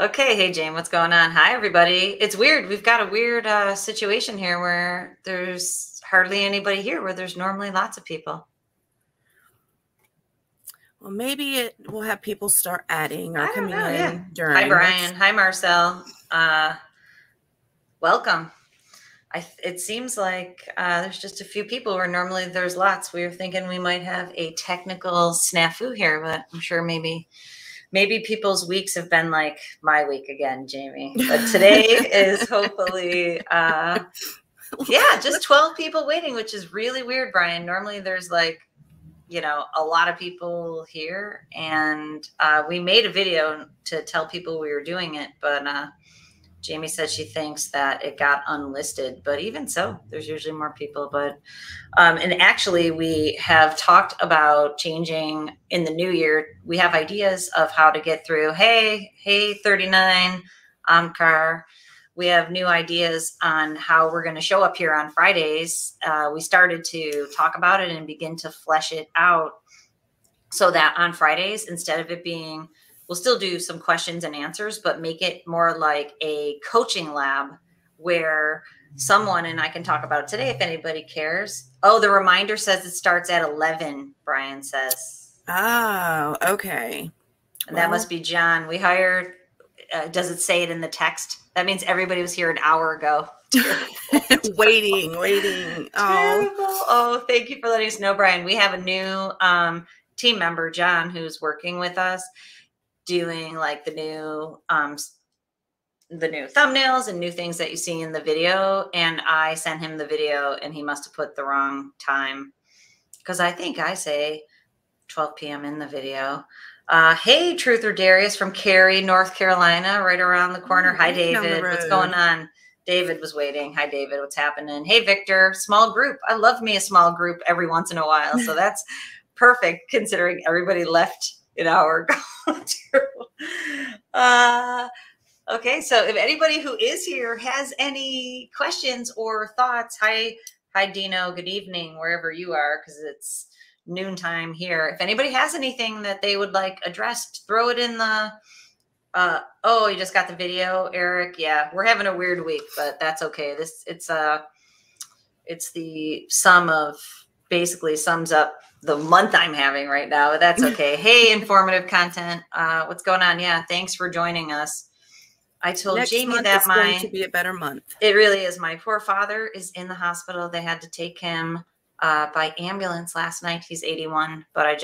Okay. Hey, Jane, what's going on? Hi, everybody. It's weird. We've got a weird situation here where there's hardly anybody here where there's normally lots of people. Well, maybe it will have people start adding or coming in during. Hi, Brian. Hi, Marcel. Welcome. It seems like there's just a few people where normally there's lots. We were thinking we might have a technical snafu here, but I'm sure maybe... Maybe people's weeks have been like my week again, Jamie. But today is hopefully, just 12 people waiting, which is really weird, Brian. Normally there's like, you know, a lot of people here. And we made a video to tell people we were doing it. But Jamie said she thinks that it got unlisted. But even so, there's usually more people. But and actually, we have talked about changing in the new year. We have ideas of how to get through. Hey, 39, Amkar. We have new ideas on how we're going to show up here on Fridays. We started to talk about it and begin to flesh it out so that on Fridays, instead of it being... We'll still do some questions and answers, but make it more like a coaching lab where someone, and I can talk about it today if anybody cares. Oh, the reminder says it starts at 11, Brian says. Oh, okay. And that must be John. We hired, does it say it in the text? That means everybody was here an hour ago. waiting. Oh, thank you for letting us know, Brian. We have a new team member, John, who's working with us, doing like the new thumbnails and new things that you see in the video. And I sent him the video and he must have put the wrong time because I think I say 12 p.m. in the video. Hey, Truth or Darius from Cary, North Carolina, right around the corner. Hi, David. What's going on? David was waiting. Hi, David. What's happening? Hey, Victor. Small group. I love me a small group every once in a while. So that's perfect considering everybody left an hour ago. Okay, so if anybody who is here has any questions or thoughts, hi Dino, good evening, wherever you are, because it's noontime here. If anybody has anything that they would like addressed, throw it in the, oh, you just got the video, Eric. Yeah, we're having a weird week, but that's okay. It's the sum of, basically sums up the month I'm having right now, but that's okay. Hey, informative content. What's going on? Yeah. Thanks for joining us. I told Jamie that my, going to be a better month. It really is. My poor father is in the hospital. They had to take him by ambulance last night. He's 81, but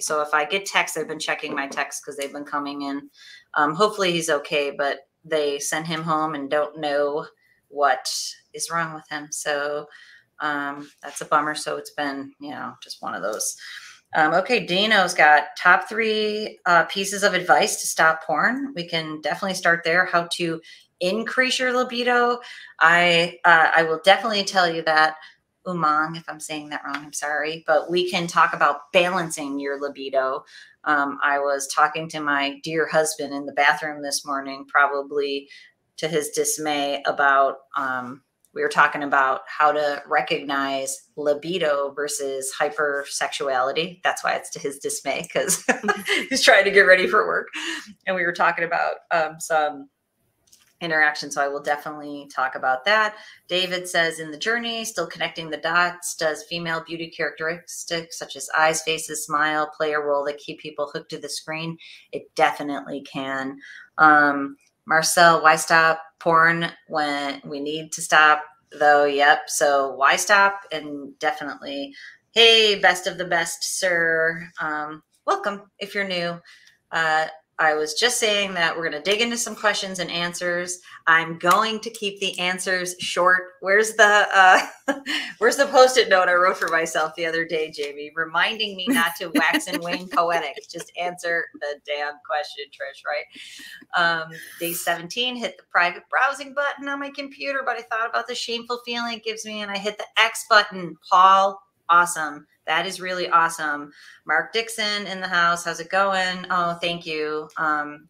so if I get texts, they've been checking my texts because they've been coming in. Hopefully he's okay, but they sent him home and don't know what is wrong with him. So, that's a bummer. So it's been, you know, just one of those. Okay. Dino's got top 3 pieces of advice to stop porn. We can definitely start there. How to increase your libido. I will definitely tell you that, Umang, if I'm saying that wrong, I'm sorry, but we can talk about balancing your libido. I was talking to my dear husband in the bathroom this morning, probably to his dismay about, we were talking about how to recognize libido versus hypersexuality. That's why it's to his dismay, because he's trying to get ready for work. And we were talking about some interaction. So I will definitely talk about that. David says, in the journey, still connecting the dots, does female beauty characteristics such as eyes, faces, smile, play a role that keep people hooked to the screen? It definitely can. Marcel, why stop porn when we need to stop though? Yep. So why stop? And definitely, hey, best of the best, sir. Welcome. If you're new, I was just saying that we're going to dig into some questions and answers. I'm going to keep the answers short. Where's the where's the post-it note I wrote for myself the other day, Jamie, reminding me not to wax and wane poetic. Just answer the damn question, Trish, right? Day 17, hit the private browsing button on my computer, but I thought about the shameful feeling it gives me, and I hit the X button. Paul, awesome. That is really awesome. Mark Dixon in the house. How's it going? Oh, thank you.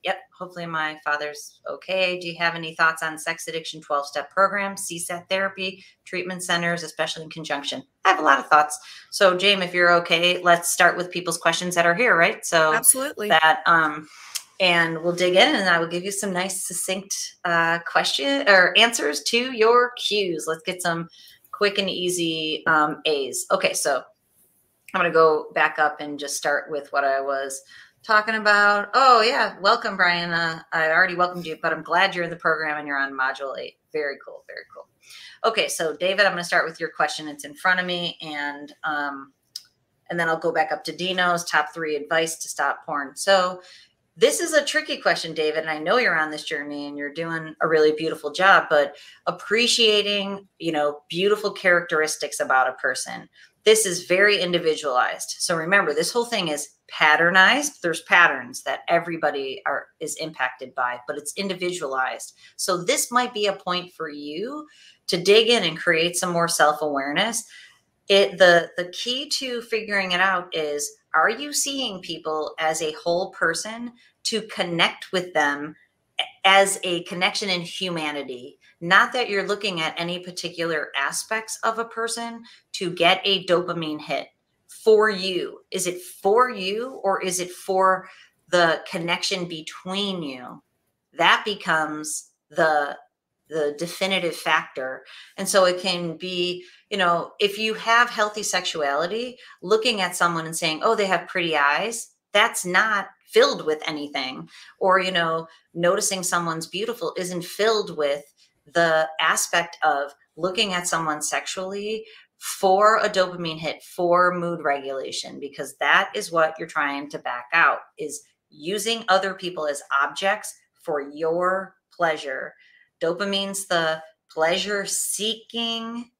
Yep. Hopefully my father's okay. Do you have any thoughts on sex addiction 12-step program, CSAT therapy, treatment centers, especially in conjunction? I have a lot of thoughts. So, James, if you're okay, let's start with people's questions that are here, right? So absolutely. That and we'll dig in, and I will give you some nice succinct question or answers to your cues. Let's get some quick and easy A's. Okay, so I'm going to go back up and just start with what I was talking about. Oh, yeah. Welcome, Brian. I already welcomed you, but I'm glad you're in the program and you're on Module 8. Very cool. Very cool. Okay, so David, I'm going to start with your question. It's in front of me, and then I'll go back up to Dino's top 3 advice to stop porn. So this is a tricky question, David, and I know you're on this journey and you're doing a really beautiful job, but appreciating, you know, beautiful characteristics about a person. This is very individualized. So remember, this whole thing is patternized. There's patterns that everybody is impacted by, but it's individualized. So this might be a point for you to dig in and create some more self-awareness. The key to figuring it out is, are you seeing people as a whole person to connect with them as a connection in humanity? Not that you're looking at any particular aspects of a person to get a dopamine hit for you. Is it for you, or is it for the connection between you? That becomes the definitive factor. And so it can be, you know, if you have healthy sexuality, looking at someone and saying, oh, they have pretty eyes, that's not filled with anything. Or, you know, noticing someone's beautiful isn't filled with the aspect of looking at someone sexually for a dopamine hit, for mood regulation, because that is what you're trying to back out, is using other people as objects for your pleasure. Dopamine's the pleasure-seeking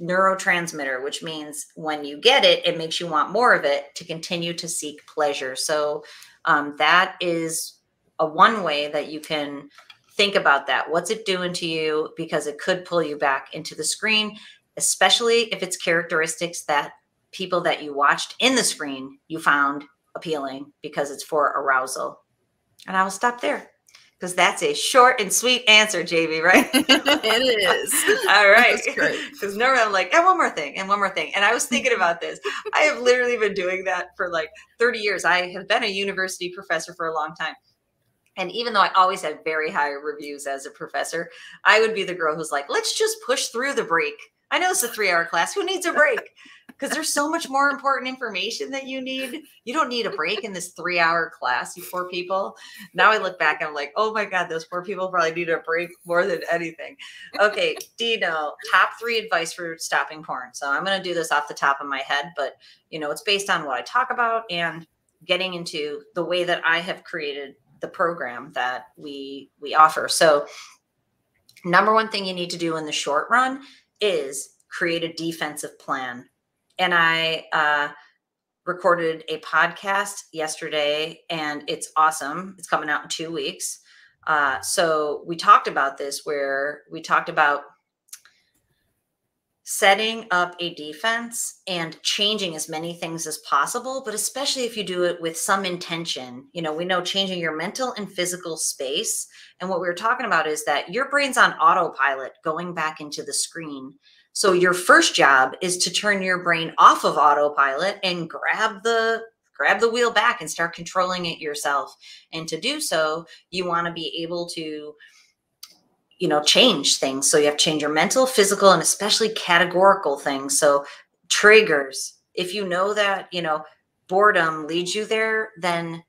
neurotransmitter, which means when you get it, it makes you want more of it to continue to seek pleasure. So that is one way that you can think about that. What's it doing to you? Because it could pull you back into the screen, especially if it's characteristics that people that you watched in the screen you found appealing, because it's for arousal. And I will stop there, because that's a short and sweet answer, JB, right? It is. All right. Because normally I'm like, and one more thing, and one more thing. And I was thinking about this. I have literally been doing that for like 30 years. I have been a university professor for a long time. And even though I always had very high reviews as a professor, I would be the girl who's like, let's just push through the break. I know it's a 3-hour class. Who needs a break? Because there's so much more important information that you need. You don't need a break in this 3-hour class, you poor people. Now I look back and I'm like, oh my God, those poor people probably need a break more than anything. Okay, Dino, top 3 advice for stopping porn. So I'm going to do this off the top of my head, but you know, it's based on what I talk about and getting into the way that I have created the program that we offer. So number one thing you need to do in the short run is create a defensive plan. And I recorded a podcast yesterday, and it's awesome. It's coming out in 2 weeks. So we talked about this, where we talked about setting up a defense and changing as many things as possible, but especially if you do it with some intention. You know, we know changing your mental and physical space. And what we were talking about is that your brain's on autopilot going back into the screen. So your first job is to turn your brain off of autopilot and grab the wheel back and start controlling it yourself. And to do so, you want to be able to, you know, change things. So you have to change your mental, physical, and especially categorical things. So triggers, if you know that, you know, boredom leads you there, then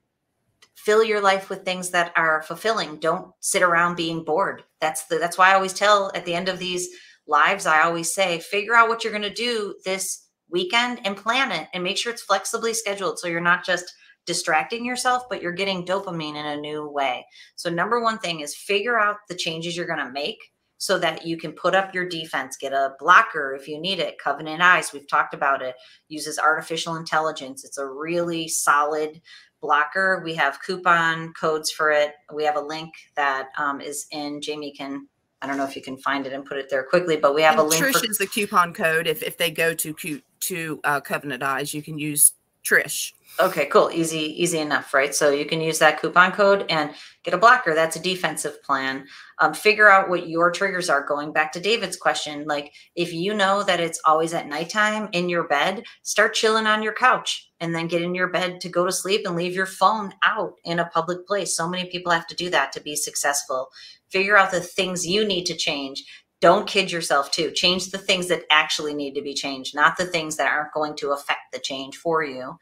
fill your life with things that are fulfilling. Don't sit around being bored. That's why I always tell at the end of these lives, I always say, figure out what you're going to do this weekend and plan it, and make sure it's flexibly scheduled. So you're not just distracting yourself, but you're getting dopamine in a new way. So number one thing is figure out the changes you're going to make so that you can put up your defense, get a blocker if you need it. Covenant Eyes, we've talked about it, uses artificial intelligence. It's a really solid blocker. We have coupon codes for it. We have a link that is in, Jamie can, I don't know if you can find it and put it there quickly, but we have a link. Trish is the coupon code. If they go to Covenant Eyes, you can use Trish. Okay, cool. Easy enough, right? So you can use that coupon code and get a blocker. That's a defensive plan. Figure out what your triggers are. Going back to David's question, like if you know that it's always at nighttime in your bed, start chilling on your couch and then get in your bed to go to sleep and leave your phone out in a public place. So many people have to do that to be successful. Figure out the things you need to change. Don't kid yourself too. Change the things that actually need to be changed, not the things that aren't going to affect the change for you.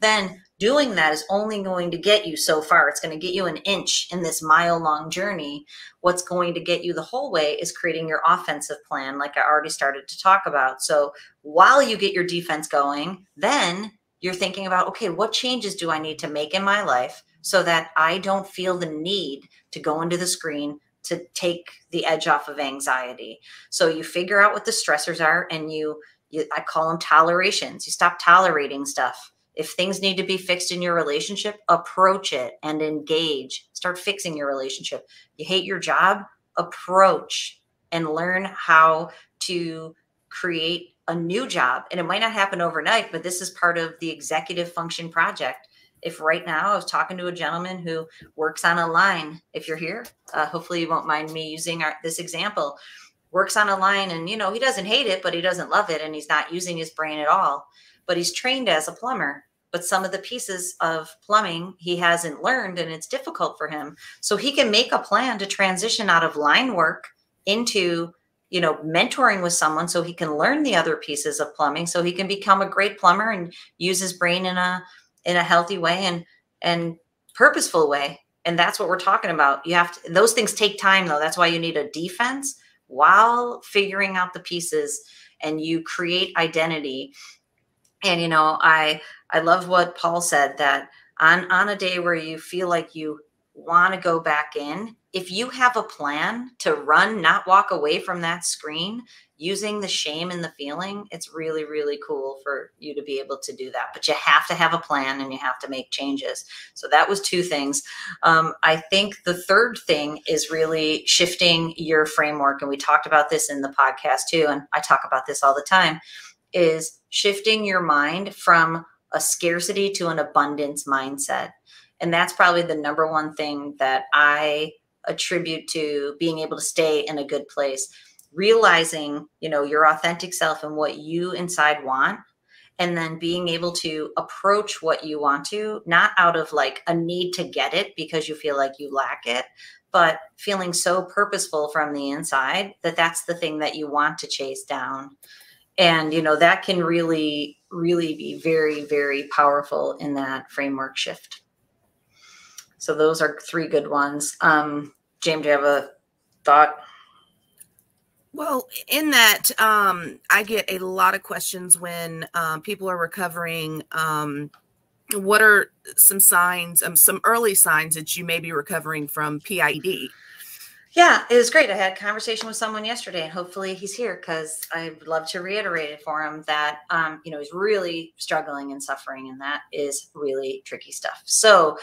Then doing that is only going to get you so far. It's going to get you an inch in this mile-long journey. What's going to get you the whole way is creating your offensive plan, like I already started to talk about. So while you get your defense going, then you're thinking about, okay, what changes do I need to make in my life so that I don't feel the need to go into the screen to take the edge off of anxiety. So you figure out what the stressors are and I call them tolerations. You stop tolerating stuff. If things need to be fixed in your relationship, approach it and engage. Start fixing your relationship. You hate your job, approach and learn how to create a new job. And it might not happen overnight, but this is part of the executive function project. If right now I was talking to a gentleman who works on a line, if you're here, hopefully you won't mind me using this example, works on a line and, you know, he doesn't hate it, but he doesn't love it. And he's not using his brain at all, but he's trained as a plumber. But some of the pieces of plumbing he hasn't learned and it's difficult for him. So he can make a plan to transition out of line work into, you know, mentoring with someone so he can learn the other pieces of plumbing so he can become a great plumber and use his brain in a healthy way and purposeful way. And that's what we're talking about. You have to, those things take time though. That's why you need a defense while figuring out the pieces and you create identity. And, you know, I love what Paul said that on a day where you feel like you want to go back in, if you have a plan to run, not walk away from that screen, using the shame and the feeling, it's really, really cool for you to be able to do that. But you have to have a plan and you have to make changes. So that was two things. I think the third thing is really shifting your framework. And we talked about this in the podcast too. And I talk about this all the time is shifting your mind from a scarcity to an abundance mindset. And that's probably the number one thing that I attribute to being able to stay in a good place. Realizing, you know, your authentic self and what you inside want, and then being able to approach what you want to, not out of like a need to get it because you feel like you lack it, but feeling so purposeful from the inside that that's the thing that you want to chase down. And, you know, that can really, really be very, very powerful in that framework shift. So those are three good ones. James, do you have a thought? Well, in that, I get a lot of questions when people are recovering. What are some signs, some early signs that you may be recovering from PIED? Yeah, it was great. I had a conversation with someone yesterday and hopefully he's here because I'd love to reiterate it for him that, you know, he's really struggling and suffering and that is really tricky stuff. So,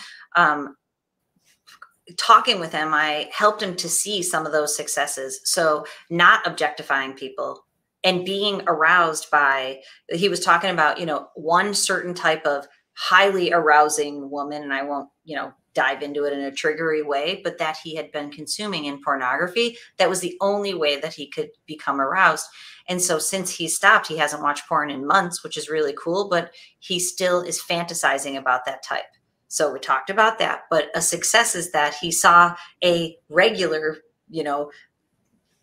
talking with him, I helped him to see some of those successes. So not objectifying people and being aroused by, he was talking about, you know, one certain type of highly arousing woman. And I won't, you know, dive into it in a triggery way, but that he had been consuming in pornography. That was the only way that he could become aroused. And so since he stopped, he hasn't watched porn in months, which is really cool, but he still is fantasizing about that type. So we talked about that, but a success is that he saw a regular, you know,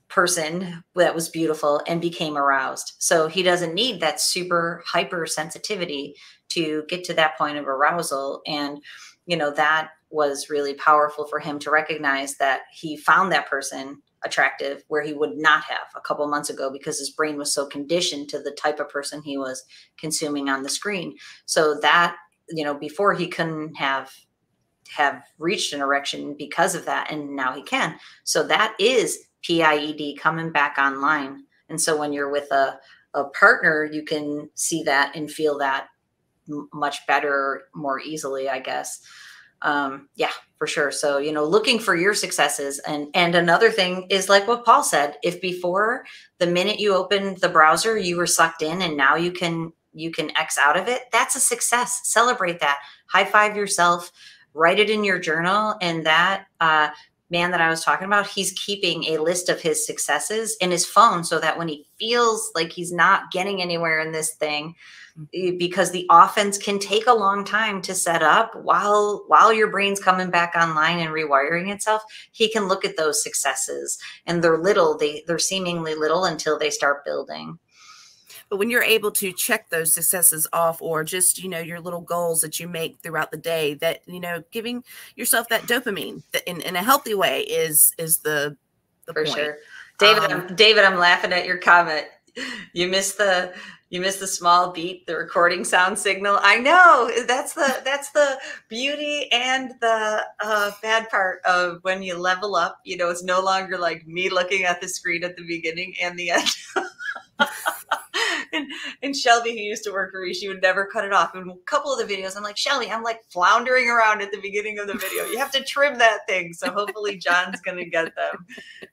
person that was beautiful and became aroused. So he doesn't need that super hypersensitivity to get to that point of arousal. And, you know, that was really powerful for him to recognize that he found that person attractive where he would not have a couple months ago because his brain was so conditioned to the type of person he was consuming on the screen. So that, you know, before he couldn't have reached an erection because of that. And now he can. So that is PIED coming back online. And so when you're with a partner, you can see that and feel that much better, more easily, I guess. Yeah, for sure. So, you know, looking for your successes. And another thing is like what Paul said, if before the minute you opened the browser, you were sucked in and now you can you can X out of it, that's a success. Celebrate that. High five yourself, write it in your journal. And that man that I was talking about, he's keeping a list of his successes in his phone so that when he feels like he's not getting anywhere in this thing, because the offense can take a long time to set up while your brain's coming back online and rewiring itself, he can look at those successes, and they're little, they're seemingly little until they start building. But when you're able to check those successes off, or just, you know, your little goals that you make throughout the day, that, you know, giving yourself that dopamine in a healthy way is the point. For sure. David, I'm laughing at your comment. You missed the small beat, the recording sound signal. I know, that's the beauty and the bad part of when you level up. You know, it's no longer like me looking at the screen at the beginning and the end. And Shelby, who used to work for me, she would never cut it off. In a couple of the videos, I'm like, Shelby, I'm like floundering around at the beginning of the video. You have to trim that thing. So hopefully John's going to get them.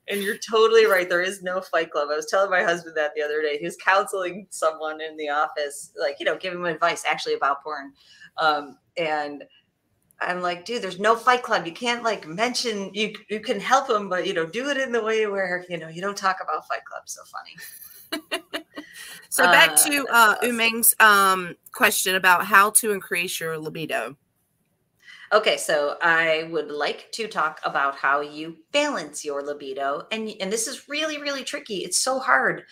And you're totally right. There is no Fight Club. I was telling my husband that the other day. He was counseling someone in the office, like, you know, giving him advice actually about porn. And I'm like, dude, there's no Fight Club. You can't like mention, you can help him, but, you know, do it in the way where, you know, you don't talk about Fight Club. So funny. So back to Umeng's question about how to increase your libido. Okay, so I would like to talk about how you balance your libido. And this is really, really tricky. It's so hard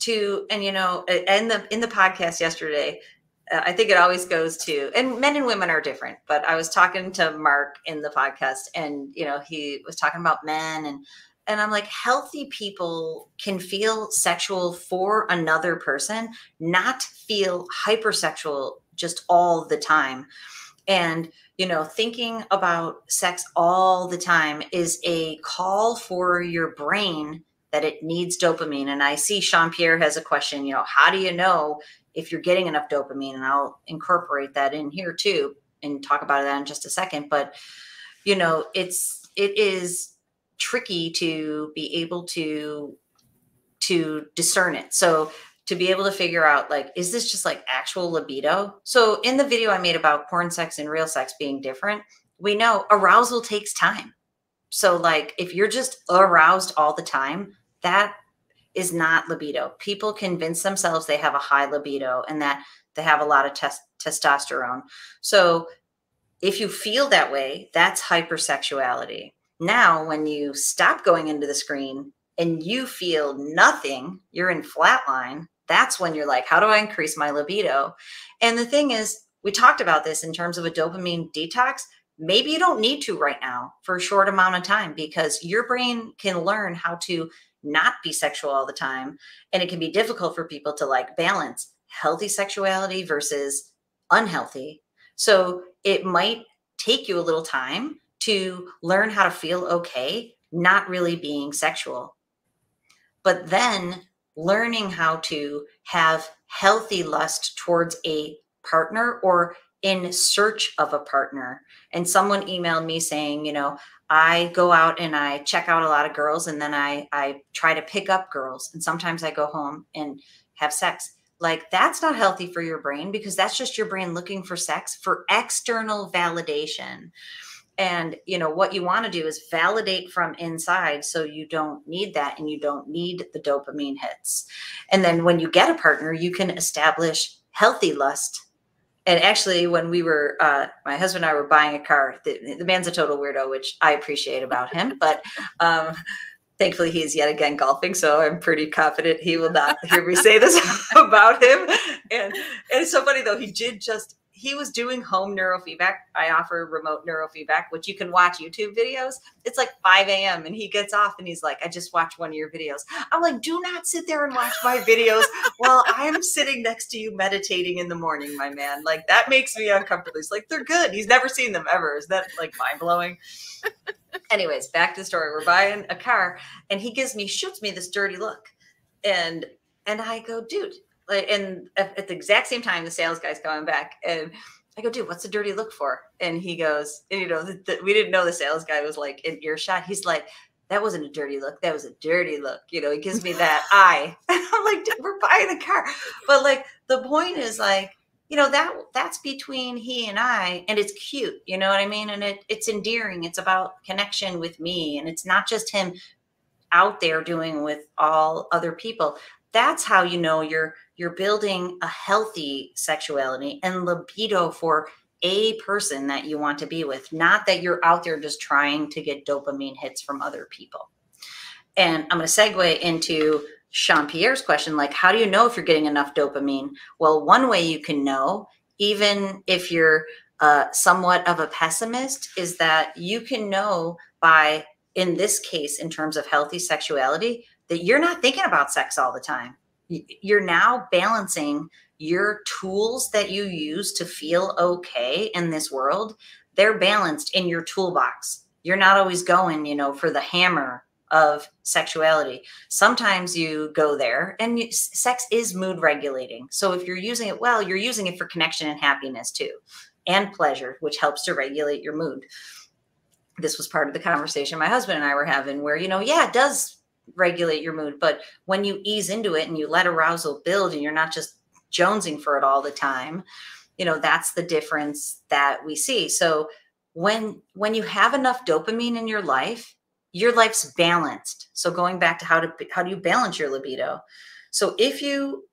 to, and you know, in the podcast yesterday, I think it always goes to, and men and women are different, but I was talking to Mark in the podcast, and, you know, he was talking about men, and I'm like, healthy people can feel sexual for another person, not feel hypersexual just all the time. And, you know, thinking about sex all the time is a call for your brain that it needs dopamine. And I see Jean-Pierre has a question, you know, how do you know if you're getting enough dopamine? And I'll incorporate that in here too and talk about that in just a second. But, you know, it is tricky to be able to discern it. So to be able to figure out, like, is this just like actual libido? So in the video I made about porn sex and real sex being different, we know arousal takes time. So like if you're just aroused all the time, that is not libido. People convince themselves they have a high libido and that they have a lot of testosterone. So if you feel that way, that's hypersexuality. Now, when you stop going into the screen and you feel nothing, you're in flatline, that's when you're like, how do I increase my libido? And the thing is, we talked about this in terms of a dopamine detox. Maybe you don't need to right now for a short amount of time, because your brain can learn how to not be sexual all the time. And it can be difficult for people to like balance healthy sexuality versus unhealthy. So it might take you a little time to learn how to feel okay, not really being sexual, but then learning how to have healthy lust towards a partner or in search of a partner. And someone emailed me saying, you know, I go out and I check out a lot of girls, and then I try to pick up girls. And sometimes I go home and have sex. Like, that's not healthy for your brain, because that's just your brain looking for sex for external validation. And, you know, what you want to do is validate from inside, so you don't need that and you don't need the dopamine hits. And then when you get a partner, you can establish healthy lust. And actually, when we were, my husband and I were buying a car, the man's a total weirdo, which I appreciate about him. But thankfully, he is yet again golfing. So I'm pretty confident he will not hear me say this about him. And it's so funny, though. He was doing home neurofeedback. I offer remote neurofeedback, which you can watch YouTube videos. It's like 5 a.m. and he gets off and he's like, I just watched one of your videos. I'm like, do not sit there and watch my videos while I'm sitting next to you meditating in the morning, my man. Like, that makes me uncomfortable. He's like, they're good. He's never seen them ever. Is that like mind blowing? Anyways, back to the story. We're buying a car and he shoots me this dirty look. And I go, dude. And at the exact same time, the sales guy's coming back, and I go, dude, what's the dirty look for? And he goes, and you know, we didn't know the sales guy was like in earshot. He's like, that wasn't a dirty look. That was a dirty look. You know, he gives me that eye. And I'm like, dude, we're buying the car. But like the point is like, you know, that's between he and I, and it's cute. You know what I mean? And it's endearing. It's about connection with me. And it's not just him out there doing with all other people. That's how, you know, you're building a healthy sexuality and libido for a person that you want to be with, not that you're out there just trying to get dopamine hits from other people. And I'm going to segue into Jean-Pierre's question, like, how do you know if you're getting enough dopamine? Well, one way you can know, even if you're somewhat of a pessimist, is that you can know by, in this case, in terms of healthy sexuality, that you're not thinking about sex all the time. You're now balancing your tools that you use to feel okay in this world. They're balanced in your toolbox. You're not always going, you know, for the hammer of sexuality. Sometimes you go there, and sex is mood regulating. So if you're using it well, you're using it for connection and happiness too, and pleasure, which helps to regulate your mood. This was part of the conversation my husband and I were having where, you know, yeah, it does regulate your mood, but when you ease into it and you let arousal build and you're not just jonesing for it all the time, you know, that's the difference that we see. So when you have enough dopamine in your life's balanced. So going back to how do you balance your libido? So if you,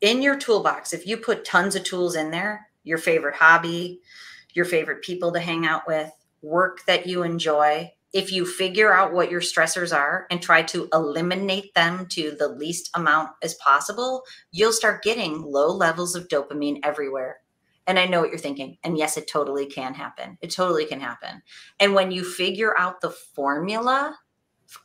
in your toolbox, if you put tons of tools in there, your favorite hobby, your favorite people to hang out with, work that you enjoy, if you figure out what your stressors are and try to eliminate them to the least amount as possible, you'll start getting low levels of dopamine everywhere. And I know what you're thinking. And yes, it totally can happen. It totally can happen. And when you figure out the formula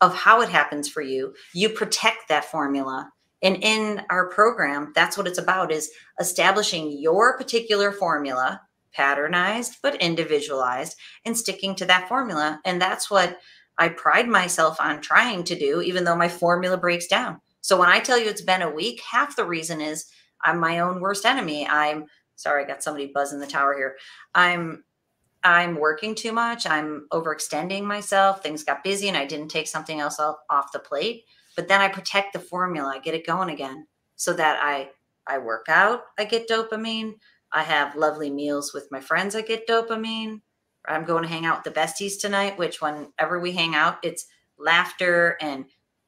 of how it happens for you, you protect that formula. And in our program, that's what it's about, is establishing your particular formula, patternized, but individualized, and sticking to that formula. And that's what I pride myself on trying to do, even though my formula breaks down. So when I tell you it's been a week, half the reason is I'm my own worst enemy. I'm sorry, I got somebody buzzing the tower here. I'm working too much. I'm overextending myself. Things got busy and I didn't take something else off the plate, but then I protect the formula. I get it going again so that I work out, I get dopamine. I have lovely meals with my friends. I get dopamine. I'm going to hang out with the besties tonight, which whenever we hang out, it's laughter and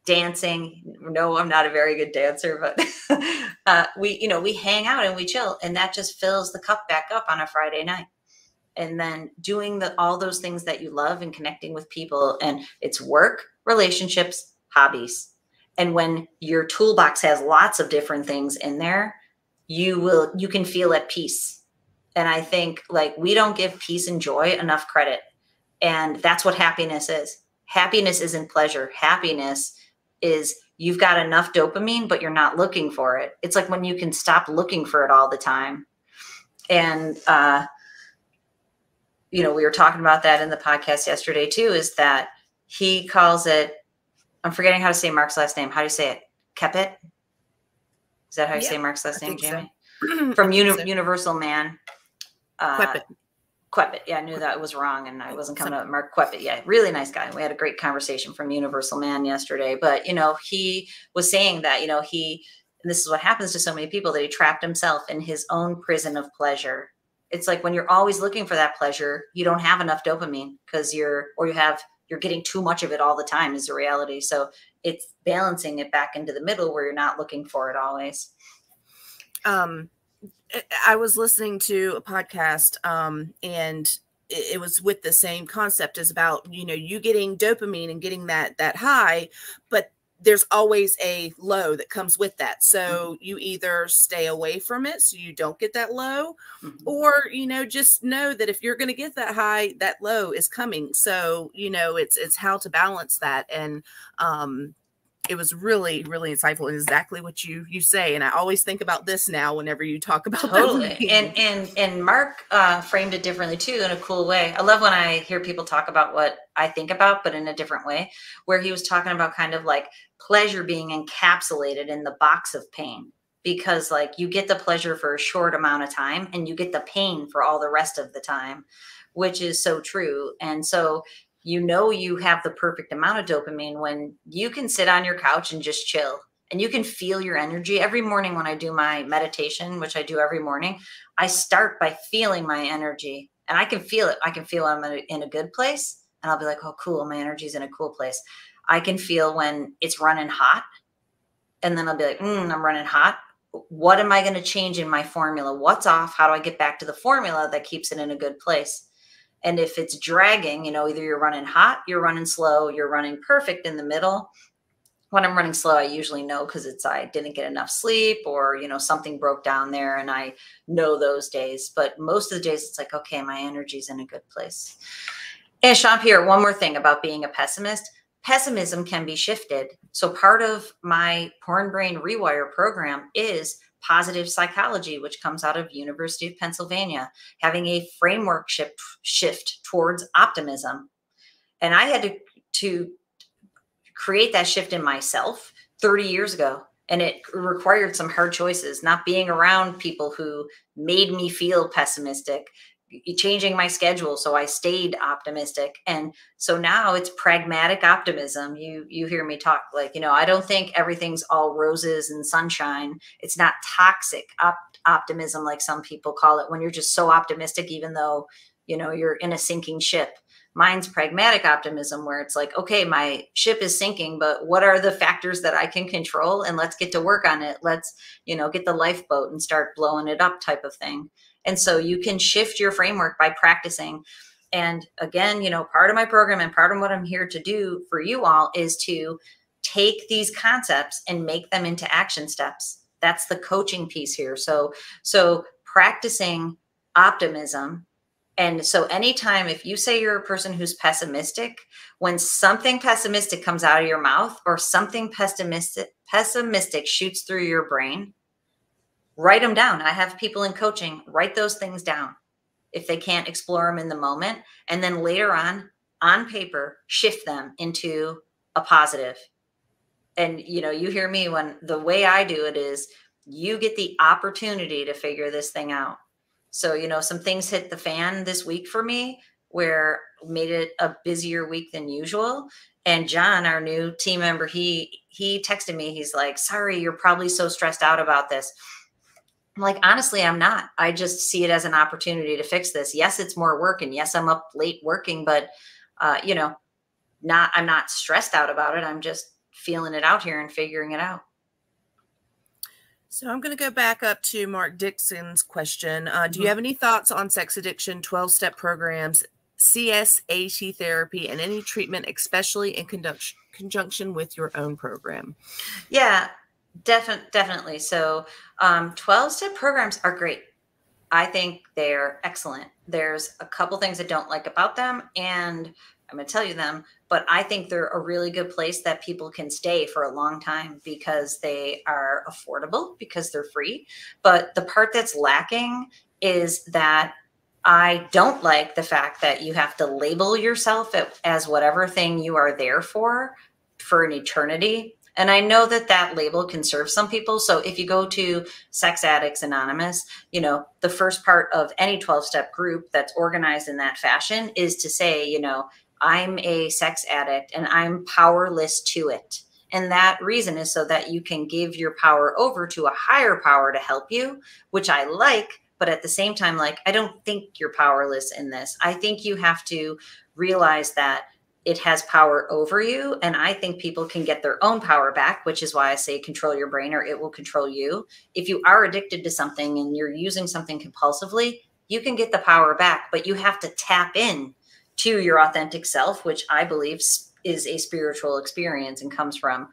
dancing. No, I'm not a very good dancer, but we hang out and we chill, and that just fills the cup back up on a Friday night. And then doing all those things that you love and connecting with people, and it's work, relationships, hobbies. And when your toolbox has lots of different things in there, you can feel at peace. And I think, like, we don't give peace and joy enough credit. And that's what happiness is. Happiness isn't pleasure. Happiness is you've got enough dopamine, but you're not looking for it. It's like when you can stop looking for it all the time. And, you know, we were talking about that in the podcast yesterday too, is that he calls it, I'm forgetting how to say Mark's last name. How do you say it? Quepit? Is that how you say Mark's last name, Jamie? So. From Universal Man. Quepit. Quepit. Yeah, I knew that was wrong and I wasn't coming up with Mark Quepit. Yeah, really nice guy. We had a great conversation from Universal Man yesterday. But, you know, he was saying that, you know, and this is what happens to so many people, that he trapped himself in his own prison of pleasure. It's like when you're always looking for that pleasure, you don't have enough dopamine because you're getting too much of it all the time is the reality. So it's balancing it back into the middle where you're not looking for it always. I was listening to a podcast and it was with the same concept as about, you know, you getting dopamine and getting that high, but there's always a low that comes with that. So you either stay away from it so you don't get that low, or, you know, just know that if you're going to get that high, that low is coming. So, you know, it's how to balance that. And, it was really, really insightful and exactly what you say. And I always think about this now whenever you talk about totally. And Mark framed it differently too in a cool way. I love when I hear people talk about what I think about, but in a different way, where he was talking about kind of like pleasure being encapsulated in the box of pain, because like you get the pleasure for a short amount of time and you get the pain for all the rest of the time, which is so true. And so you know, you have the perfect amount of dopamine when you can sit on your couch and just chill and you can feel your energy. Every morning when I do my meditation, which I do every morning, I start by feeling my energy, and I can feel it. I can feel I'm in a good place, and I'll be like, oh, cool. My energy's in a cool place. I can feel when it's running hot, and then I'll be like, I'm running hot. What am I going to change in my formula? What's off? How do I get back to the formula that keeps it in a good place? And if it's dragging, you know, either you're running hot, you're running slow, you're running perfect in the middle. When I'm running slow, I usually know because it's, I didn't get enough sleep or, you know, something broke down there, and I know those days. But most of the days it's like, okay, my energy's in a good place. And Sean Pierre, one more thing about being a pessimist. Pessimism can be shifted. So part of my Porn Brain Rewire program is positive psychology, which comes out of University of Pennsylvania, having a framework shift towards optimism. And I had to create that shift in myself 30 years ago. And it required some hard choices, not being around people who made me feel pessimistic, changing my schedule so I stayed optimistic. And so now it's pragmatic optimism. You hear me talk like, you know, I don't think everything's all roses and sunshine. It's not toxic optimism like some people call it, when you're just so optimistic even though, you know, you're in a sinking ship. Mine's pragmatic optimism, where it's like, okay, my ship is sinking, but what are the factors that I can control? And let's get to work on it. Let's, you know, get the lifeboat and start blowing it up type of thing. And so you can shift your framework by practicing. And again, you know, part of my program and part of what I'm here to do for you all is to take these concepts and make them into action steps. That's the coaching piece here. So practicing optimism. And so anytime, if you say you're a person who's pessimistic, when something pessimistic comes out of your mouth or something pessimistic shoots through your brain, write them down. I have people in coaching write those things down if they can't explore them in the moment. And then later on paper, shift them into a positive. And, you know, you hear me when the way I do it is you get the opportunity to figure this thing out. So, you know, some things hit the fan this week for me where made it a busier week than usual. And John, our new team member, he texted me. He's like, sorry, you're probably so stressed out about this. I'm like, honestly, I'm not. I just see it as an opportunity to fix this. Yes, it's more work. And yes, I'm up late working, but, you know, I'm not stressed out about it. I'm just feeling it out here and figuring it out. So I'm going to go back up to Mark Dixon's question. Do you have any thoughts on sex addiction, 12-step programs, CSAT therapy, and any treatment, especially in conjunction with your own program? Yeah, definitely. So 12-step programs are great. I think they're excellent. There's a couple things I don't like about them, and I'm going to tell you them, but I think they're a really good place that people can stay for a long time because they are affordable, because they're free. But the part that's lacking is that I don't like the fact that you have to label yourself as whatever thing you are there for an eternity. And I know that that label can serve some people. So if you go to Sex Addicts Anonymous, you know, the first part of any 12-step group that's organized in that fashion is to say, you know, I'm a sex addict and I'm powerless to it. And that reason is so that you can give your power over to a higher power to help you, which I like. But at the same time, like, I don't think you're powerless in this. I think you have to realize that it has power over you. And I think people can get their own power back, which is why I say control your brain or it will control you. If you are addicted to something and you're using something compulsively, you can get the power back, but you have to tap in to your authentic self, which I believe is a spiritual experience and comes from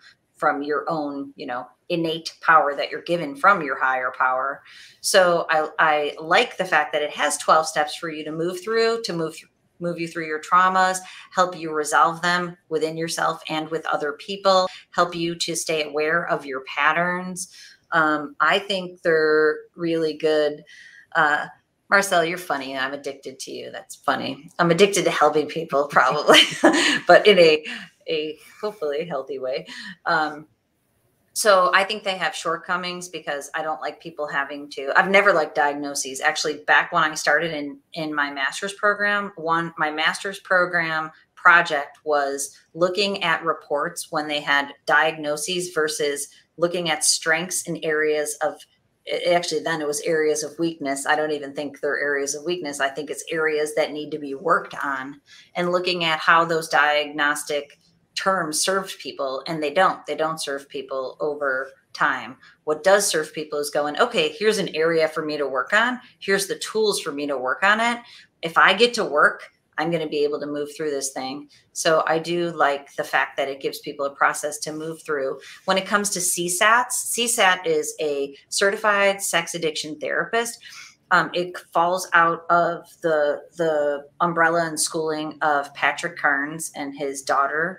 your own, you know, innate power that you're given from your higher power. So I like the fact that it has 12 steps for you to move you through your traumas, help you resolve them within yourself and with other people, help you to stay aware of your patterns. I think they're really good. Marcel, you're funny. I'm addicted to you. That's funny. I'm addicted to helping people probably, but in a hopefully healthy way. So I think they have shortcomings because I don't like people having to, I've never liked diagnoses. Actually, back when I started in my master's program, my master's program project was looking at reports when they had diagnoses versus looking at strengths in areas of, actually then it was areas of weakness. I don't even think they're areas of weakness. I think it's areas that need to be worked on, and looking at how those diagnostic terms served people, and they don't serve people over time. What does serve people is going, okay, here's an area for me to work on. Here's the tools for me to work on it. If I get to work, I'm going to be able to move through this thing. So I do like the fact that it gives people a process to move through. When it comes to CSATs, CSAT is a certified sex addiction therapist. It falls out of the umbrella and schooling of Patrick Carnes and his daughter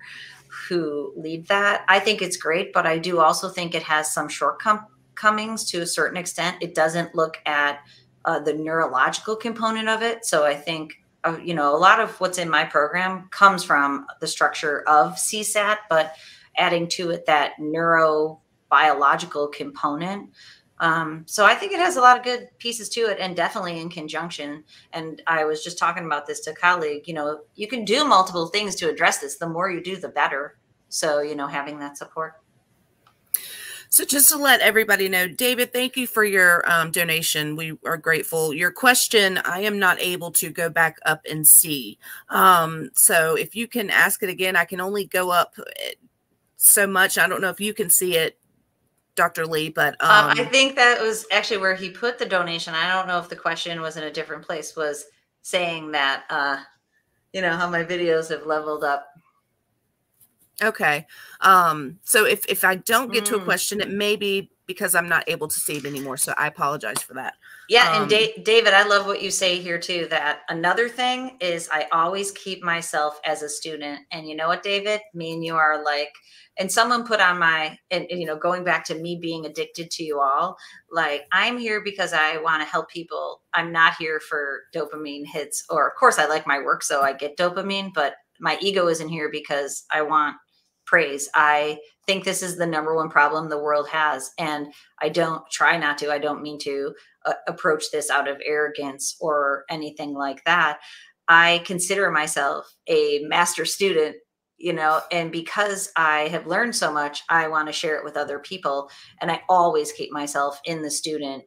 who lead that. I think it's great, but I do also think it has some shortcomings to a certain extent. It doesn't look at the neurological component of it. So I think, a lot of what's in my program comes from the structure of CSAT, but adding to it that neurobiological component. So I think it has a lot of good pieces to it, and definitely in conjunction. And I was just talking about this to a colleague, you can do multiple things to address this. The more you do, the better. So, having that support. So just to let everybody know, David, thank you for your donation. We are grateful. Your question, I am not able to go back up and see. So if you can ask it again, I can only go up so much. I don't know if you can see it, Dr. Lee, but I think that was actually where he put the donation. I don't know if the question was in a different place, was saying that, how my videos have leveled up. Okay. So if I don't get to a question, it may be because I'm not able to see it anymore. So I apologize for that. Yeah. And David, I love what you say here too, that another thing is I always keep myself as a student. And you know what, David, me and you are like, and someone put on my, going back to me being addicted to you all, like I'm here because I want to help people. I'm not here for dopamine hits, or of course I like my work, so I get dopamine, but my ego isn't here because I want praise. I think this is the number one problem the world has. And I don't mean to approach this out of arrogance or anything like that. I consider myself a master student, and because I have learned so much, I want to share it with other people. And I always keep myself in the student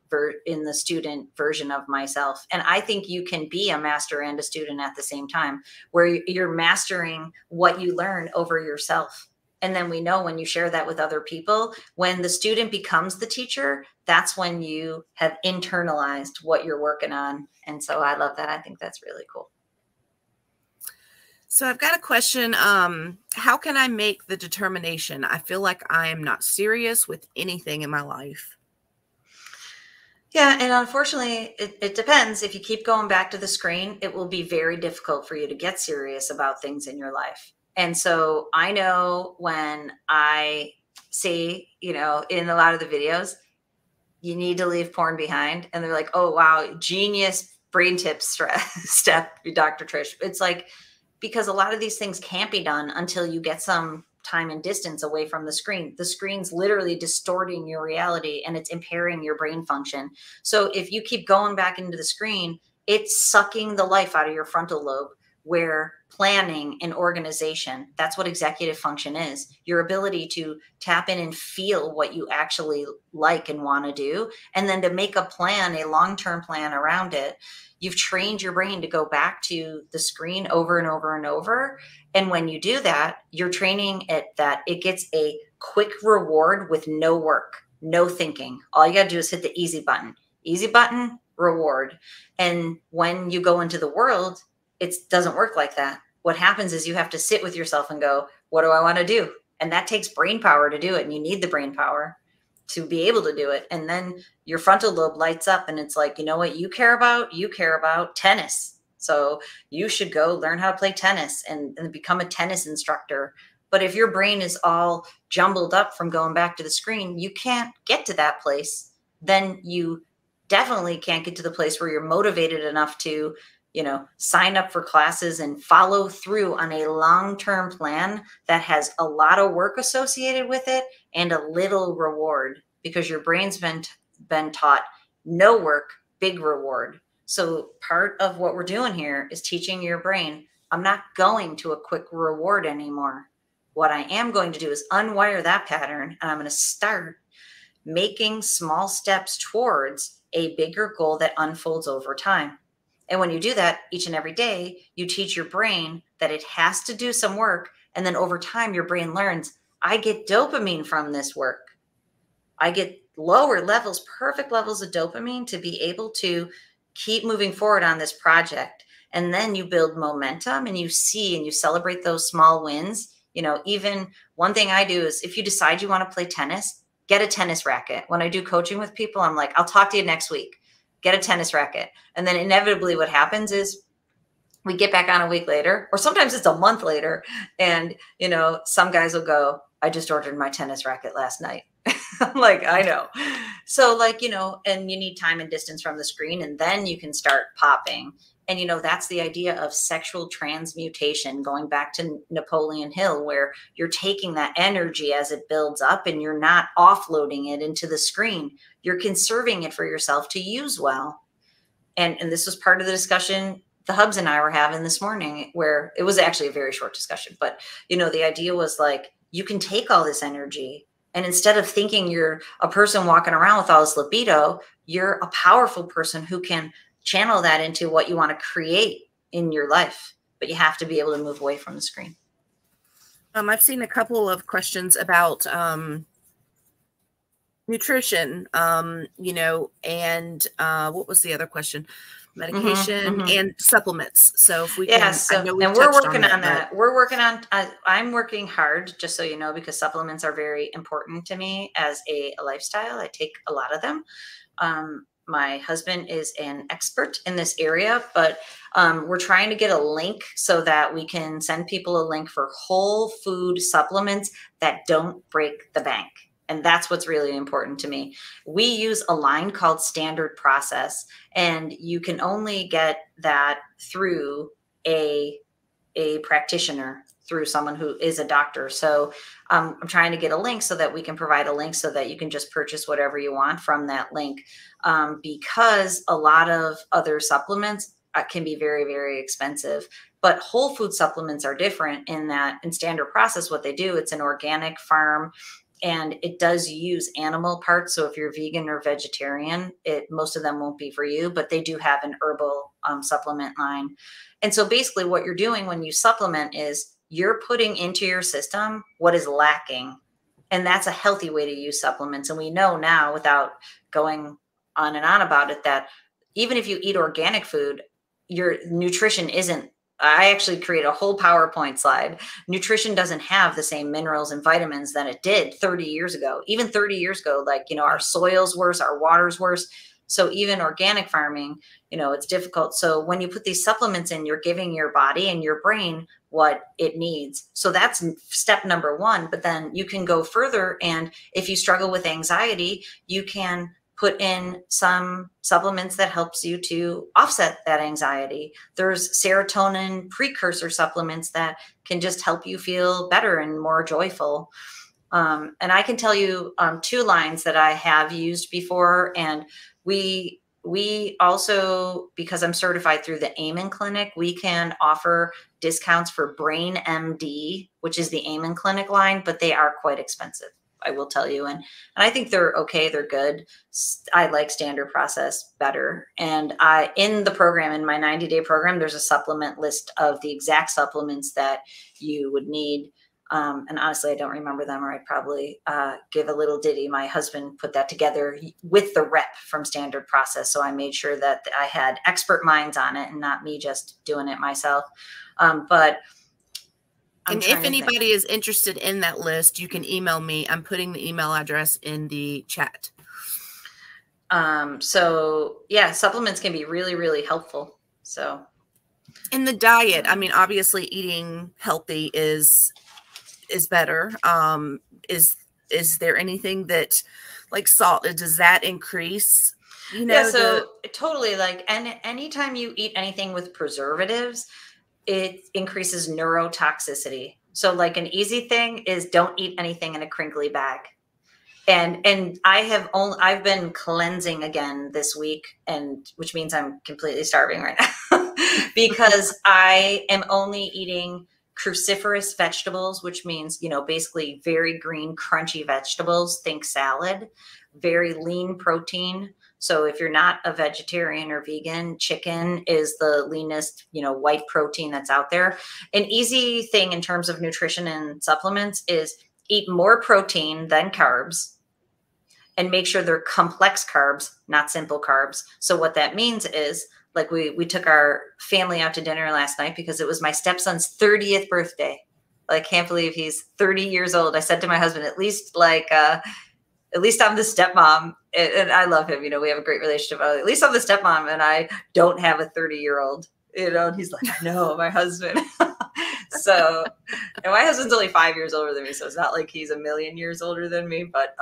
version of myself. And I think you can be a master and a student at the same time, where you're mastering what you learn over yourself. And then we know when you share that with other people, when the student becomes the teacher, that's when you have internalized what you're working on. And so I love that. I think that's really cool. So I've got a question. How can I make the determination? I feel like I am not serious with anything in my life. Yeah. And unfortunately, it depends. If you keep going back to the screen, it will be very difficult for you to get serious about things in your life. And so I know when I see, in a lot of the videos, you need to leave porn behind. And they're like, oh, wow, genius brain tip step, Dr. Trish. It's like, because a lot of these things can't be done until you get some time and distance away from the screen. The screen's literally distorting your reality, and it's impairing your brain function. So if you keep going back into the screen, it's sucking the life out of your frontal lobe, where planning and organization, that's what executive function is. Your ability to tap in and feel what you actually like and want to do, and then to make a plan, a long-term plan around it. You've trained your brain to go back to the screen over and over and over. And when you do that, you're training it that it gets a quick reward with no work, no thinking. All you got to do is hit the easy button, reward. And when you go into the world, it doesn't work like that. What happens is you have to sit with yourself and go, what do I want to do? And that takes brain power to do it. And you need the brain power to be able to do it. And then your frontal lobe lights up, and it's like, you know what you care about? You care about tennis. So you should go learn how to play tennis and become a tennis instructor. But if your brain is all jumbled up from going back to the screen, you can't get to that place. Then you definitely can't get to the place where you're motivated enough to you know, sign up for classes and follow through on a long-term plan that has a lot of work associated with it and a little reward, because your brain's been taught no work, big reward. So part of what we're doing here is teaching your brain, I'm not going to a quick reward anymore. What I am going to do is unwire that pattern, and I'm going to start making small steps towards a bigger goal that unfolds over time. And when you do that each and every day, you teach your brain that it has to do some work. And then over time, your brain learns, I get dopamine from this work. I get lower levels, perfect levels of dopamine to be able to keep moving forward on this project. And then you build momentum, and you see and you celebrate those small wins. You know, even one thing I do is if you decide you want to play tennis, get a tennis racket. When I do coaching with people, I'm like, I'll talk to you next week. Get a tennis racket. And then inevitably what happens is we get back on a week later, or sometimes it's a month later. And, you know, some guys will go, I just ordered my tennis racket last night. I'm like, I know. So like, you know, and you need time and distance from the screen, and then you can start popping. And, you know, that's the idea of sexual transmutation, going back to Napoleon Hill, where you're taking that energy as it builds up and you're not offloading it into the screen. You're conserving it for yourself to use well. And this was part of the discussion the Hubs and I were having this morning, where it was actually a very short discussion. But, you know, the idea was like, you can take all this energy, and instead of thinking you're a person walking around with all this libido, you're a powerful person who can channel that into what you want to create in your life, but you have to be able to move away from the screen. I've seen a couple of questions about nutrition, you know, and what was the other question? Medication and supplements. So if we can, I know we're working on that. We're working on, I'm working hard, just so you know, because supplements are very important to me as a lifestyle. I take a lot of them. My husband is an expert in this area, but we're trying to get a link so that we can send people a link for whole food supplements that don't break the bank. And that's what's really important to me. We use a line called Standard Process, and you can only get that through a practitioner, through someone who is a doctor. So I'm trying to get a link so that we can provide a link so that you can just purchase whatever you want from that link, because a lot of other supplements can be very, very expensive. But whole food supplements are different in that in Standard Process, what they do, it's an organic farm, and it does use animal parts. So if you're vegan or vegetarian, most of them won't be for you, but they do have an herbal supplement line. And so basically what you're doing when you supplement is you're putting into your system what is lacking. And that's a healthy way to use supplements. And we know now, without going on and on about it, that even if you eat organic food, your nutrition isn't. I actually create a whole PowerPoint slide. Nutrition doesn't have the same minerals and vitamins that it did 30 years ago. Even 30 years ago, like, you know, our soil's worse, our water's worse. So even organic farming, you know, it's difficult. So when you put these supplements in, you're giving your body and your brain what it needs. So that's step number one. But then you can go further. And if you struggle with anxiety, you can put in some supplements that helps you to offset that anxiety. There's serotonin precursor supplements that can just help you feel better and more joyful. And I can tell you two lines that I have used before. And we also, because I'm certified through the Amen Clinic, we can offer discounts for Brain MD, which is the Amen Clinic line, but they are quite expensive, I will tell you. And I think they're okay. They're good. I like Standard Process better. And in the program, in my 90-day program, there's a supplement list of the exact supplements that you would need. And honestly, I don't remember them, or I'd probably give a little ditty. My husband put that together with the rep from Standard Process. So I made sure that I had expert minds on it and not me just doing it myself. And if anybody is interested in that list, you can email me. I'm putting the email address in the chat. So yeah, supplements can be really, really helpful. So in the diet, I mean, obviously eating healthy is better. Is there anything that, like salt, does that increase You know, yeah, so totally, like, and anytime you eat anything with preservatives, it increases neurotoxicity. So like an easy thing is don't eat anything in a crinkly bag. And I have only, I've been cleansing again this week, and which means I'm completely starving right now because I am only eating cruciferous vegetables, which means, you know, basically very green, crunchy vegetables, think salad, very lean protein. So if you're not a vegetarian or vegan, chicken is the leanest, you know, white protein that's out there. An easy thing in terms of nutrition and supplements is eat more protein than carbs, and make sure they're complex carbs, not simple carbs. So what that means is, like, we took our family out to dinner last night because it was my stepson's 30th birthday. Like, I can't believe he's 30 years old. I said to my husband, at least, like, at least I'm the stepmom, and I love him. You know, we have a great relationship. At least I'm the stepmom and I don't have a 30-year-old, you know, and he's like, I know, my husband. So, and my husband's only 5 years older than me, so it's not like he's a million years older than me, but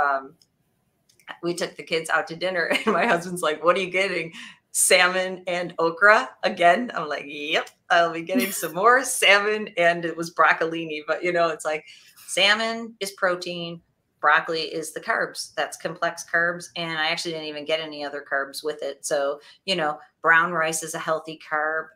we took the kids out to dinner, and my husband's like, what are you getting? Salmon and okra again? I'm like, yep, I'll be getting some more salmon. And it was broccolini, but, you know, it's like salmon is protein, broccoli is the carbs. That's complex carbs. And I actually didn't even get any other carbs with it. So, you know, brown rice is a healthy carb.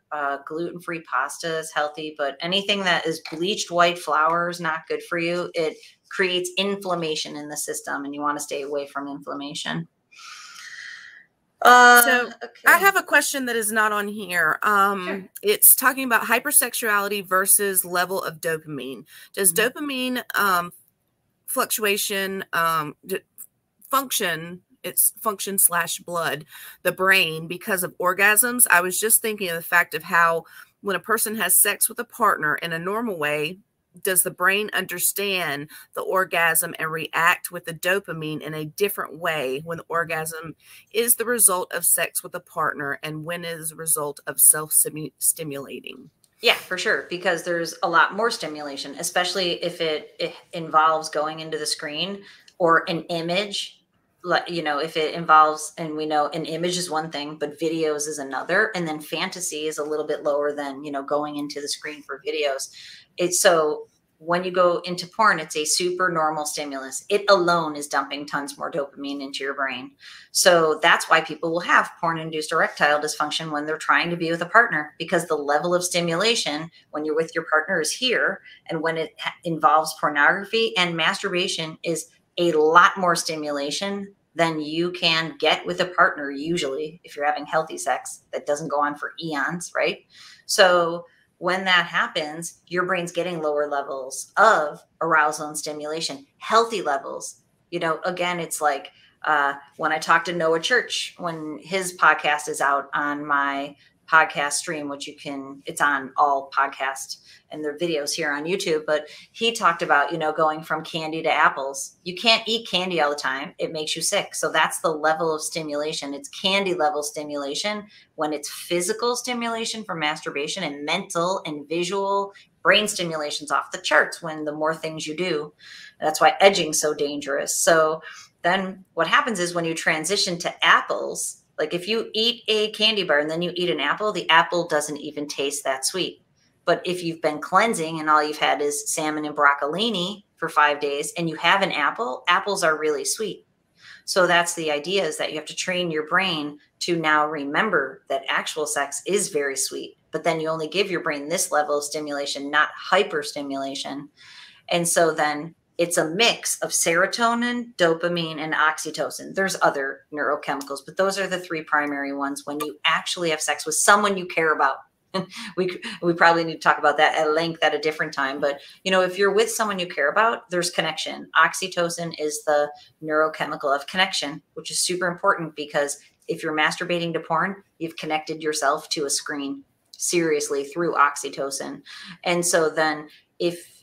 Gluten-free pasta is healthy, but anything that is bleached white flour is not good for you. It creates inflammation in the system, and you want to stay away from inflammation. Okay. I have a question that is not on here. Sure. It's talking about hypersexuality versus level of dopamine. Does dopamine, fluctuation, function / blood, the brain, because of orgasms? I was just thinking of the fact of how when a person has sex with a partner in a normal way, does the brain understand the orgasm and react with the dopamine in a different way when the orgasm is the result of sex with a partner, and when is the result of self-stimulating? Yeah, for sure, because there's a lot more stimulation, especially if it involves going into the screen or an image. Like, you know, if it involves, and we know an image is one thing, but videos is another. And then fantasy is a little bit lower than, you know, going into the screen for videos. It's so when you go into porn, it's a super normal stimulus. It alone is dumping tons more dopamine into your brain. So that's why people will have porn-induced erectile dysfunction when they're trying to be with a partner, because the level of stimulation when you're with your partner is here. And when it involves pornography and masturbation is a lot more stimulation than you can get with a partner. Usually, if you're having healthy sex, that doesn't go on for eons, right? So when that happens, your brain's getting lower levels of arousal and stimulation, healthy levels. You know, again, it's like when I talked to Noah Church, when his podcast is out on my podcast stream, which you can, it's on all podcasts and their videos here on YouTube. But he talked about, you know, going from candy to apples. You can't eat candy all the time. It makes you sick. So that's the level of stimulation. It's candy level stimulation when it's physical stimulation from masturbation, and mental and visual brain stimulation's off the charts when the more things you do. And that's why edging's so dangerous. So then what happens is when you transition to apples, like if you eat a candy bar and then you eat an apple, the apple doesn't even taste that sweet. But if you've been cleansing and all you've had is salmon and broccolini for 5 days and you have an apple, apples are really sweet. So that's the idea, is that you have to train your brain to now remember that actual sex is very sweet, but then you only give your brain this level of stimulation, not hyperstimulation. And so then it's a mix of serotonin, dopamine, and oxytocin. There's other neurochemicals, but those are the three primary ones when you actually have sex with someone you care about. We probably need to talk about that at length at a different time. But, you know, if you're with someone you care about, there's connection. Oxytocin is the neurochemical of connection, which is super important, because if you're masturbating to porn, you've connected yourself to a screen seriously through oxytocin. And so then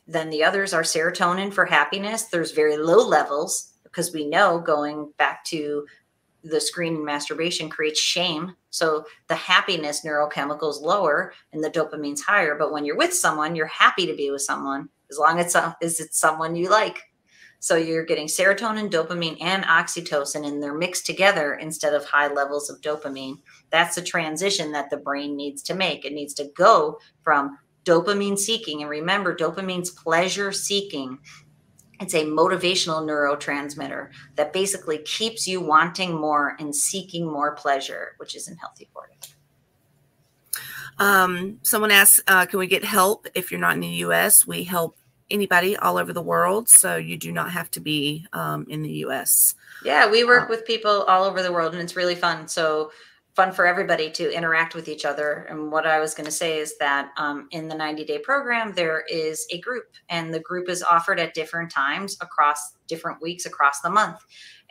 then the others are serotonin for happiness. There's very low levels because we know going back to the screen and masturbation creates shame. So the happiness neurochemical is lower and the dopamine's higher. But when you're with someone, you're happy to be with someone as long as it's someone you like. So you're getting serotonin, dopamine, and oxytocin, and they're mixed together instead of high levels of dopamine. That's the transition that the brain needs to make. It needs to go from dopamine seeking. And remember, dopamine's pleasure seeking. It's a motivational neurotransmitter that basically keeps you wanting more and seeking more pleasure, which isn't healthy for you. Someone asked, can we get help if you're not in the U.S.? We help anybody all over the world, so you do not have to be in the U.S. Yeah, we work with people all over the world, and it's really fun. So fun for everybody to interact with each other. And what I was going to say is that in the 90-day program, there is a group, and the group is offered at different times across different weeks across the month.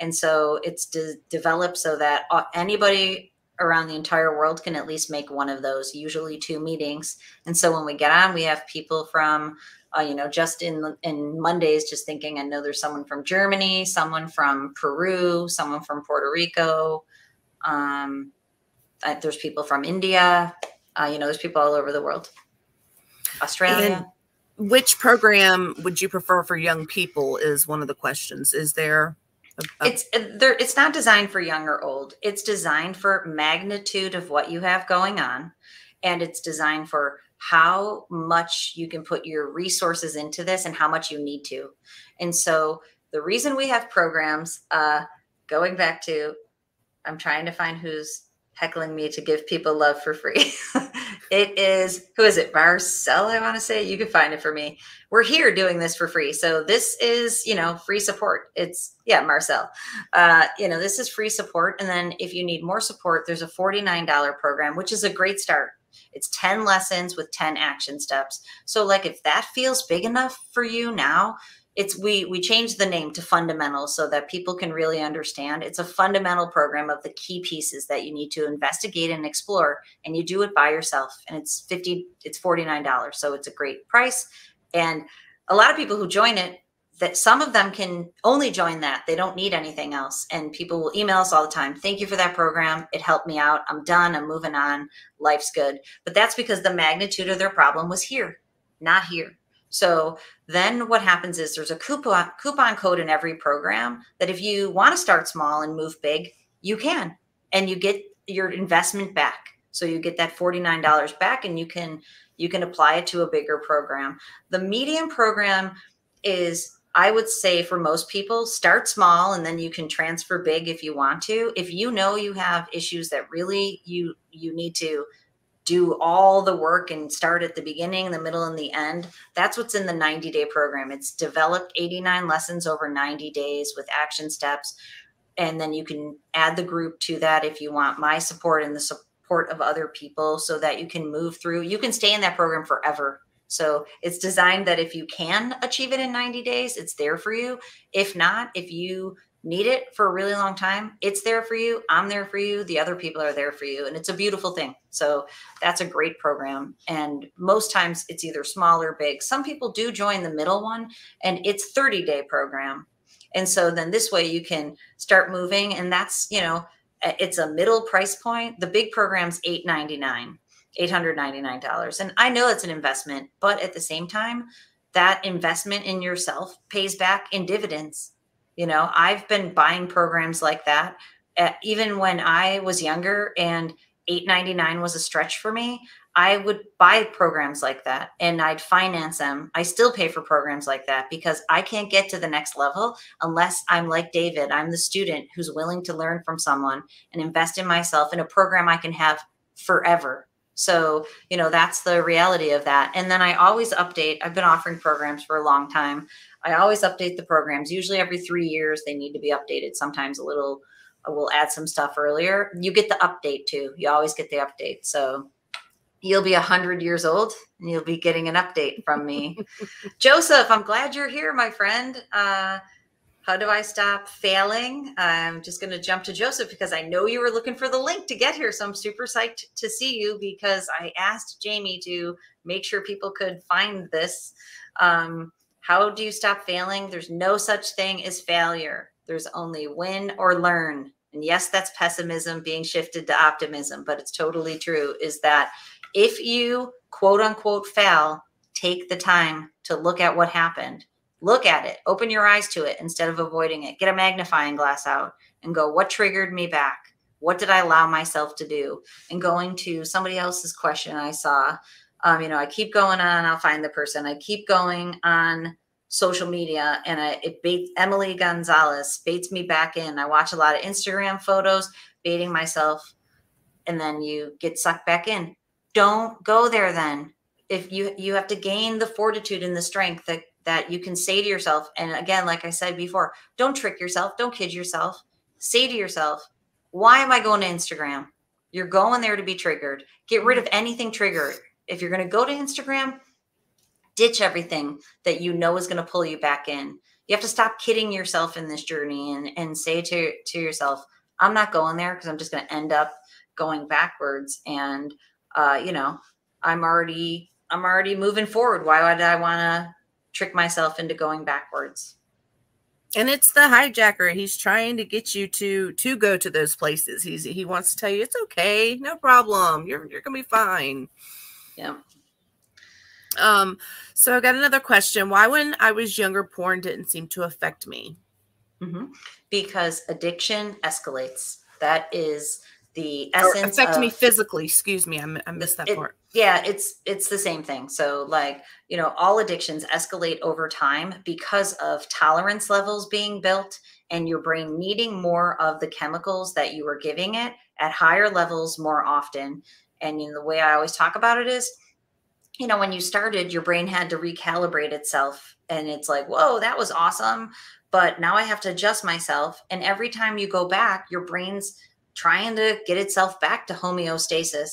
And so it's developed so that anybody around the entire world can at least make one of those, usually 2 meetings. And so when we get on, we have people from, you know, just in Mondays, just thinking, I know there's someone from Germany, someone from Peru, someone from Puerto Rico. There's people from India, you know, there's people all over the world, Australia. And which program would you prefer for young people is one of the questions. Is there? It's not designed for young or old. It's designed for magnitude of what you have going on. And it's designed for how much you can put your resources into this and how much you need to. And so the reason we have programs, going back to, I'm trying to find who's heckling me to give people love for free. It is, who is it? Marcel, I want to say. You can find it for me. We're here doing this for free. So this is, you know, free support. It's, yeah, Marcel. You know, this is free support. And then if you need more support, there's a $49 program, which is a great start. It's 10 lessons with 10 action steps. So like, if that feels big enough for you now, it's, we changed the name to fundamentals so that people can really understand. It's a fundamental program of the key pieces that you need to investigate and explore, and you do it by yourself. And it's $49. So it's a great price. And a lot of people who join it, that some of them can only join that. They don't need anything else. And people will email us all the time. Thank you for that program. It helped me out. I'm done. I'm moving on. Life's good. But that's because the magnitude of their problem was here, not here. So then what happens is there's a coupon code in every program that if you want to start small and move big, you can, and you get your investment back. So you get that $49 back, and you can apply it to a bigger program. The medium program is, I would say for most people, start small and then you can transfer big if you want to. If you know you have issues that really you need to do all the work and start at the beginning, the middle, and the end. That's what's in the 90-day program. It's developed 89 lessons over 90 days with action steps. And then you can add the group to that if you want my support and the support of other people so that you can move through. You can stay in that program forever. So it's designed that if you can achieve it in 90 days, it's there for you. If not, if you need it for a really long time, it's there for you. I'm there for you. The other people are there for you. And it's a beautiful thing. So that's a great program. And most times it's either small or big. Some people do join the middle one, and it's 30-day program. And so then this way you can start moving. And that's, you know, it's a middle price point. The big program's $899, $899. And I know it's an investment, but at the same time, that investment in yourself pays back in dividends. You know, I've been buying programs like that even when I was younger and $8.99 was a stretch for me. I would buy programs like that and I'd finance them. I still pay for programs like that because I can't get to the next level unless I'm like David. I'm the student who's willing to learn from someone and invest in myself in a program I can have forever. So, you know, that's the reality of that. And then I always update. I've been offering programs for a long time. I always update the programs. Usually every 3 years, they need to be updated. Sometimes a little, we'll add some stuff earlier. You get the update too. You always get the update. So you'll be 100 years old and you'll be getting an update from me. Joseph, I'm glad you're here, my friend. How do I stop failing? I'm just going to jump to Joseph because I know you were looking for the link to get here. So I'm super psyched to see you because I asked Jamie to make sure people could find this. How do you stop failing? There's no such thing as failure. There's only win or learn. And yes, that's pessimism being shifted to optimism, but it's totally true, is that if you quote unquote fail, take the time to look at what happened. Look at it. Open your eyes to it instead of avoiding it. Get a magnifying glass out and go, what triggered me back? What did I allow myself to do? And going to somebody else's question I saw, you know, I keep going on, I'll find the person. I keep going on social media and it baits Emily Gonzalez, baits me back in. I watch a lot of Instagram photos, baiting myself, and then you get sucked back in. Don't go there then. If you have to gain the fortitude and the strength that you can say to yourself. And again, like I said before, don't trick yourself. Don't kid yourself. Say to yourself, why am I going to Instagram? You're going there to be triggered. Get rid of anything triggered. If you're going to go to Instagram, ditch everything that you know is going to pull you back in. You have to stop kidding yourself in this journey and say to yourself, I'm not going there because I'm just going to end up going backwards. And, you know, I'm already moving forward. Why would I want to trick myself into going backwards? And it's the hijacker. He's trying to get you to go to those places. He wants to tell you it's okay, no problem. You're gonna be fine. Yeah. So I got another question. Why, when I was younger, porn didn't seem to affect me? Mm-hmm. Because addiction escalates. That is the essence. Affect me physically. Excuse me. I missed that part. Yeah, it's the same thing. So like, you know, all addictions escalate over time because of tolerance levels being built and your brain needing more of the chemicals that you were giving it at higher levels more often. And in the way I always talk about it is, you know, when you started, your brain had to recalibrate itself and it's like, whoa, that was awesome. But now I have to adjust myself. And every time you go back, your brain's trying to get itself back to homeostasis.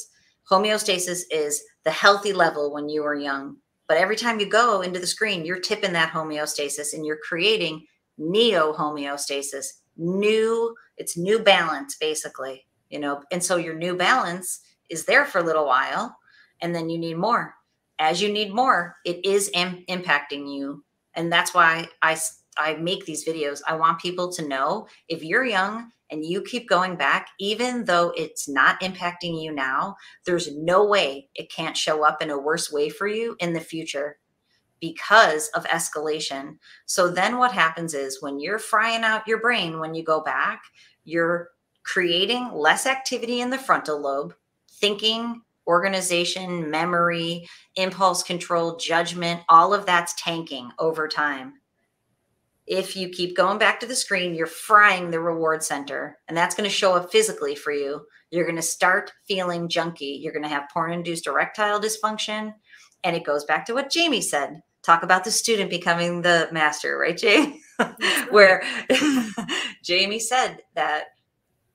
Homeostasis is the healthy level when you were young. But every time you go into the screen, you're tipping that homeostasis and you're creating neo-homeostasis, it's new balance basically, you know? And so your new balance is there for a little while and then you need more. As you need more, it is impacting you. And that's why I make these videos. I want people to know if you're young and you keep going back, even though it's not impacting you now, there's no way it can't show up in a worse way for you in the future because of escalation. So then what happens is when you're frying out your brain, when you go back, you're creating less activity in the frontal lobe, thinking, organization, memory, impulse control, judgment, all of that's tanking over time. If you keep going back to the screen, you're frying the reward center, and that's going to show up physically for you. You're going to start feeling junky. You're going to have porn-induced erectile dysfunction, and it goes back to what Jamie said. Talk about the student becoming the master, right, Jamie? Where Jamie said that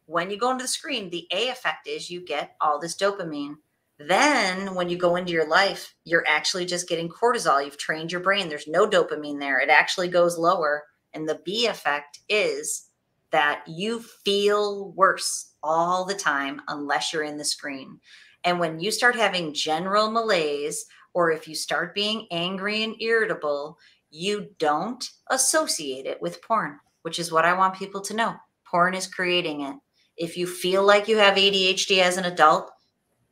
when you go into the screen, the A effect is you get all this dopamine. Then when you go into your life, you're actually just getting cortisol. You've trained your brain. There's no dopamine there. It actually goes lower. And the B effect is that you feel worse all the time unless you're in the screen. And when you start having general malaise, or if you start being angry and irritable, you don't associate it with porn, which is what I want people to know. Porn is creating it. If you feel like you have ADHD as an adult,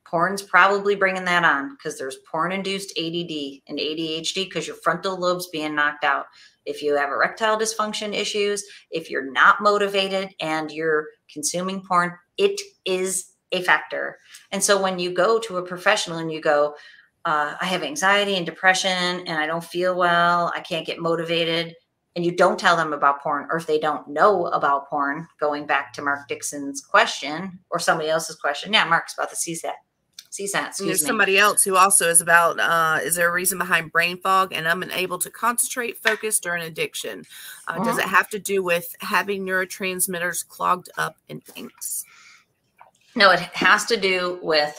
porn's probably bringing that on because there's porn-induced ADD and ADHD because your frontal lobe's being knocked out. If you have erectile dysfunction issues, if you're not motivated and you're consuming porn, it is a factor. And so when you go to a professional and you go, I have anxiety and depression and I don't feel well, I can't get motivated, and you don't tell them about porn, or if they don't know about porn, going back to Mark Dixon's question or somebody else's question. Yeah, Mark's about the CSAT. There's me. Somebody else who also is about, is there a reason behind brain fog and I'm unable to concentrate, focus during addiction? Does it have to do with having neurotransmitters clogged up in things? No, it has to do with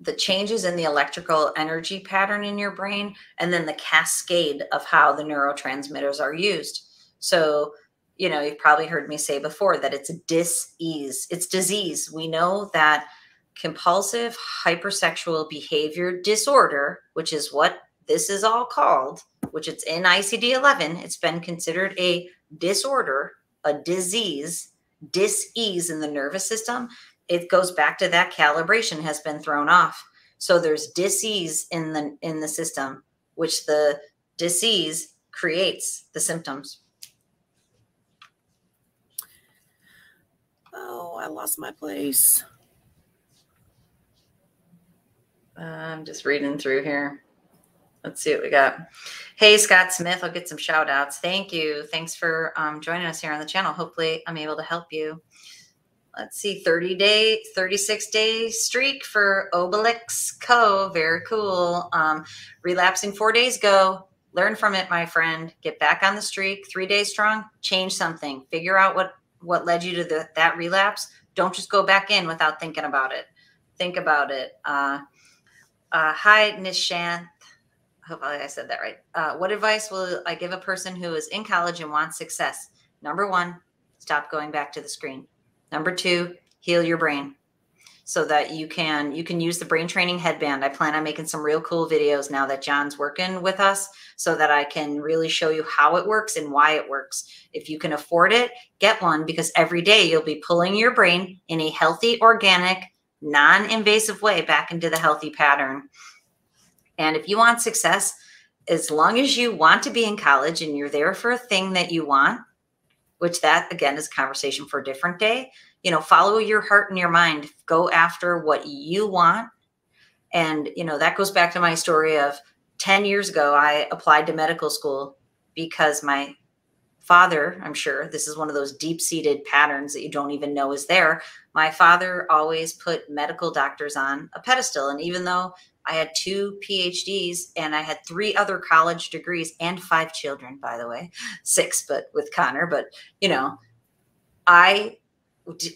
the changes in the electrical energy pattern in your brain and then the cascade of how the neurotransmitters are used. So, you know, you've probably heard me say before that it's dis-ease. It's disease. We know that compulsive hypersexual behavior disorder, which is what this is all called, which it's in ICD-11, it's been considered a disorder, a disease, dis-ease in the nervous system. It goes back to that calibration has been thrown off. So there's dis-ease in the system, which the disease creates the symptoms. Oh, I lost my place. I'm just reading through here. Let's see what we got. Hey, Scott Smith, I'll get some shout outs. Thank you. Thanks for joining us here on the channel. Hopefully I'm able to help you. Let's see, 36-day streak for Obelix Co. Very cool. Relapsing 4 days ago. Learn from it, my friend. Get back on the streak. 3 days strong. Change something. Figure out what led you to that relapse. Don't just go back in without thinking about it. Think about it. Hi, Nishant. Hopefully I said that right. What advice will I give a person who is in college and wants success? Number one, stop going back to the screen. Number two, heal your brain so that you can use the brain training headband. I plan on making some real cool videos now that John's working with us so that I can really show you how it works and why it works. If you can afford it, get one, because every day you'll be pulling your brain in a healthy, organic, non-invasive way back into the healthy pattern. And if you want success, as long as you want to be in college and you're there for a thing that you want, which that again is a conversation for a different day, you know, follow your heart and your mind, go after what you want. And, you know, that goes back to my story of 10 years ago, I applied to medical school because my father, I'm sure this is one of those deep-seated patterns that you don't even know is there. My father always put medical doctors on a pedestal. And even though I had 2 PhDs and I had 3 other college degrees and 5 children, by the way, 6, but with Connor, but you know, I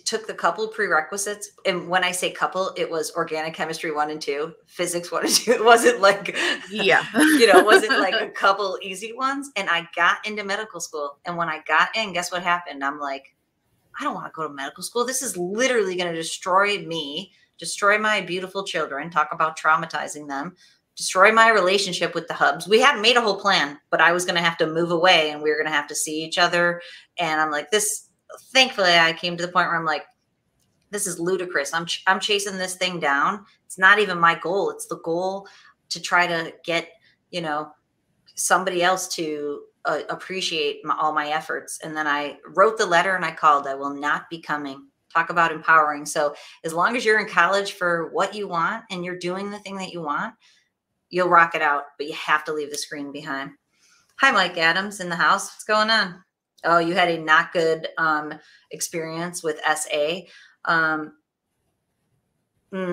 took the couple prerequisites. And when I say couple, it was organic chemistry 1 and 2, physics 1 and 2. It wasn't like, yeah, you know, it wasn't like a couple easy ones. And I got into medical school. And when I got in, guess what happened? I'm like, I don't want to go to medical school. This is literally going to destroy me, destroy my beautiful children, talk about traumatizing them, destroy my relationship with the hubs. We hadn't made a whole plan, but I was going to have to move away and we were going to have to see each other. And I'm like, this, thankfully I came to the point where I'm like, this is ludicrous. I'm chasing this thing down. It's not even my goal. It's the goal to try to get, you know, somebody else to appreciate all my efforts. And then I wrote the letter and I called, I will not be coming. Talk about empowering. So as long as you're in college for what you want and you're doing the thing that you want, you'll rock it out, but you have to leave the screen behind. Hi, Mike Adams in the house. What's going on? Oh, you had a not good experience with SA.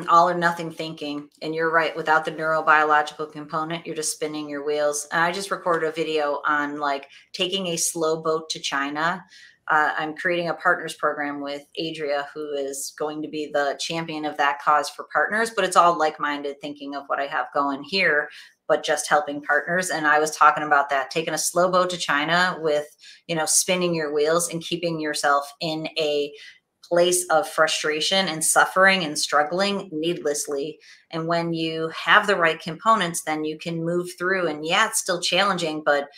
All or nothing thinking. And you're right. Without the neurobiological component, you're just spinning your wheels. And I just recorded a video on like taking a slow boat to China. I'm creating a partners program with Adria, who is going to be the champion of that cause for partners, but it's all like-minded thinking of what I have going here, but just helping partners. And I was talking about that, taking a slow boat to China with, you know, spinning your wheels and keeping yourself in a place of frustration and suffering and struggling needlessly. And when you have the right components, then you can move through, and yeah, it's still challenging, but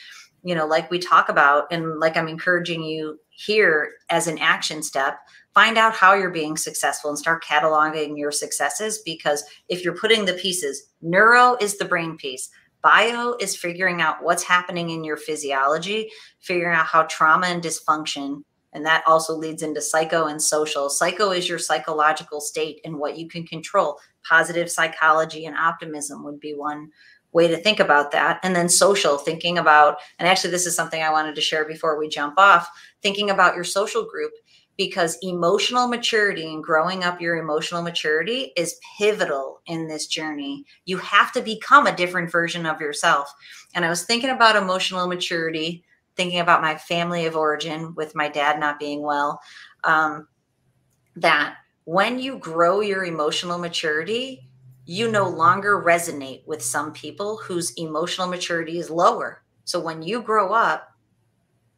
you know, like we talk about, and like I'm encouraging you here as an action step, find out how you're being successful and start cataloging your successes. Because if you're putting the pieces, neuro is the brain piece. Bio is figuring out what's happening in your physiology, figuring out how trauma and dysfunction, and that also leads into psycho and social. Psycho is your psychological state and what you can control. Positive psychology and optimism would be one way to think about that. And then social, thinking about, and actually this is something I wanted to share before we jump off, thinking about your social group, because emotional maturity and growing up your emotional maturity is pivotal in this journey. You have to become a different version of yourself. And I was thinking about emotional maturity, thinking about my family of origin with my dad not being well, that when you grow your emotional maturity, you no longer resonate with some people whose emotional maturity is lower. So when you grow up,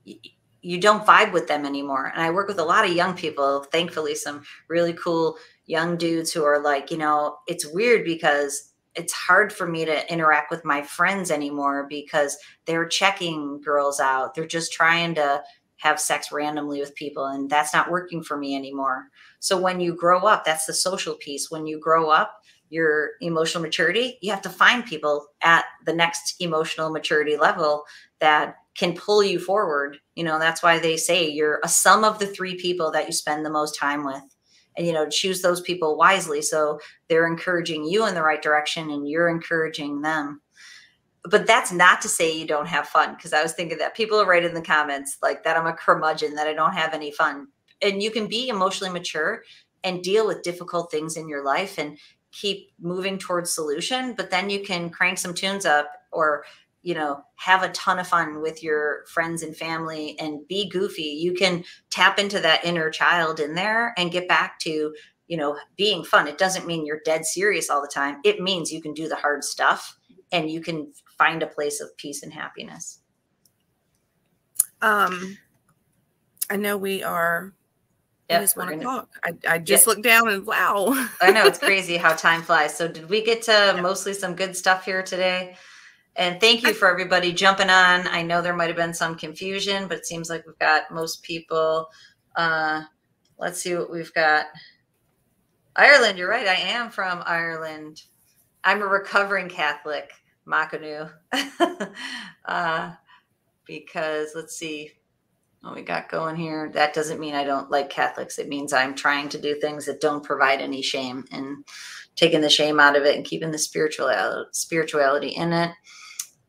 you don't vibe with them anymore. And I work with a lot of young people, thankfully, some really cool young dudes who are like, you know, it's weird because it's hard for me to interact with my friends anymore because they're checking girls out. They're just trying to have sex randomly with people, and that's not working for me anymore. So when you grow up, that's the social piece. When you grow up, your emotional maturity, you have to find people at the next emotional maturity level that can pull you forward. You know, that's why they say you're a sum of the three people that you spend the most time with, and, you know, choose those people wisely. So they're encouraging you in the right direction and you're encouraging them. But that's not to say you don't have fun, because I was thinking that people write in the comments like that I'm a curmudgeon, that I don't have any fun. And you can be emotionally mature and deal with difficult things in your life and keep moving towards solution, but then you can crank some tunes up or, you know, have a ton of fun with your friends and family and be goofy. You can tap into that inner child in there and get back to, you know, being fun. It doesn't mean you're dead serious all the time. It means you can do the hard stuff and you can find a place of peace and happiness. I know we are. Yep, it is 1 o'clock. I just looked down and wow. I know, it's crazy how time flies. So did we get to mostly some good stuff here today? And thank you for everybody jumping on. I know there might've been some confusion, but it seems like we've got most people. Let's see what we've got. Ireland, you're right. I am from Ireland. I'm a recovering Catholic, Makanu. Because let's see. What we got going here. That doesn't mean I don't like Catholics. It means I'm trying to do things that don't provide any shame and taking the shame out of it and keeping the spirituality in it.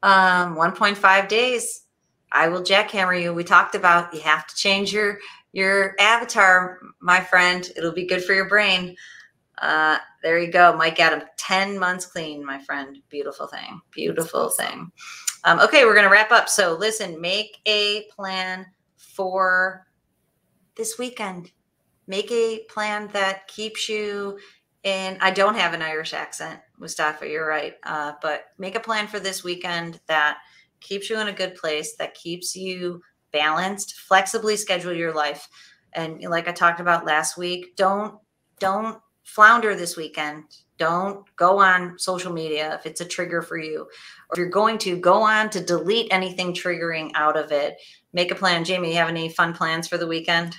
1.5 days. I will jackhammer you. We talked about you have to change your avatar, my friend. It'll be good for your brain. There you go. Mike Adam, 10 months clean, my friend. Beautiful thing. Beautiful thing. Okay, we're going to wrap up. So listen, make a plan for this weekend. Make a plan that keeps you in. I don't have an Irish accent, Mustafa, you're right. But make a plan for this weekend that keeps you in a good place, that keeps you balanced. Flexibly schedule your life. And like I talked about last week, don't flounder this weekend. Don't go on social media if it's a trigger for you, or if you're going to go on to delete anything triggering out of it. Make a plan. Jamie, you have any fun plans for the weekend?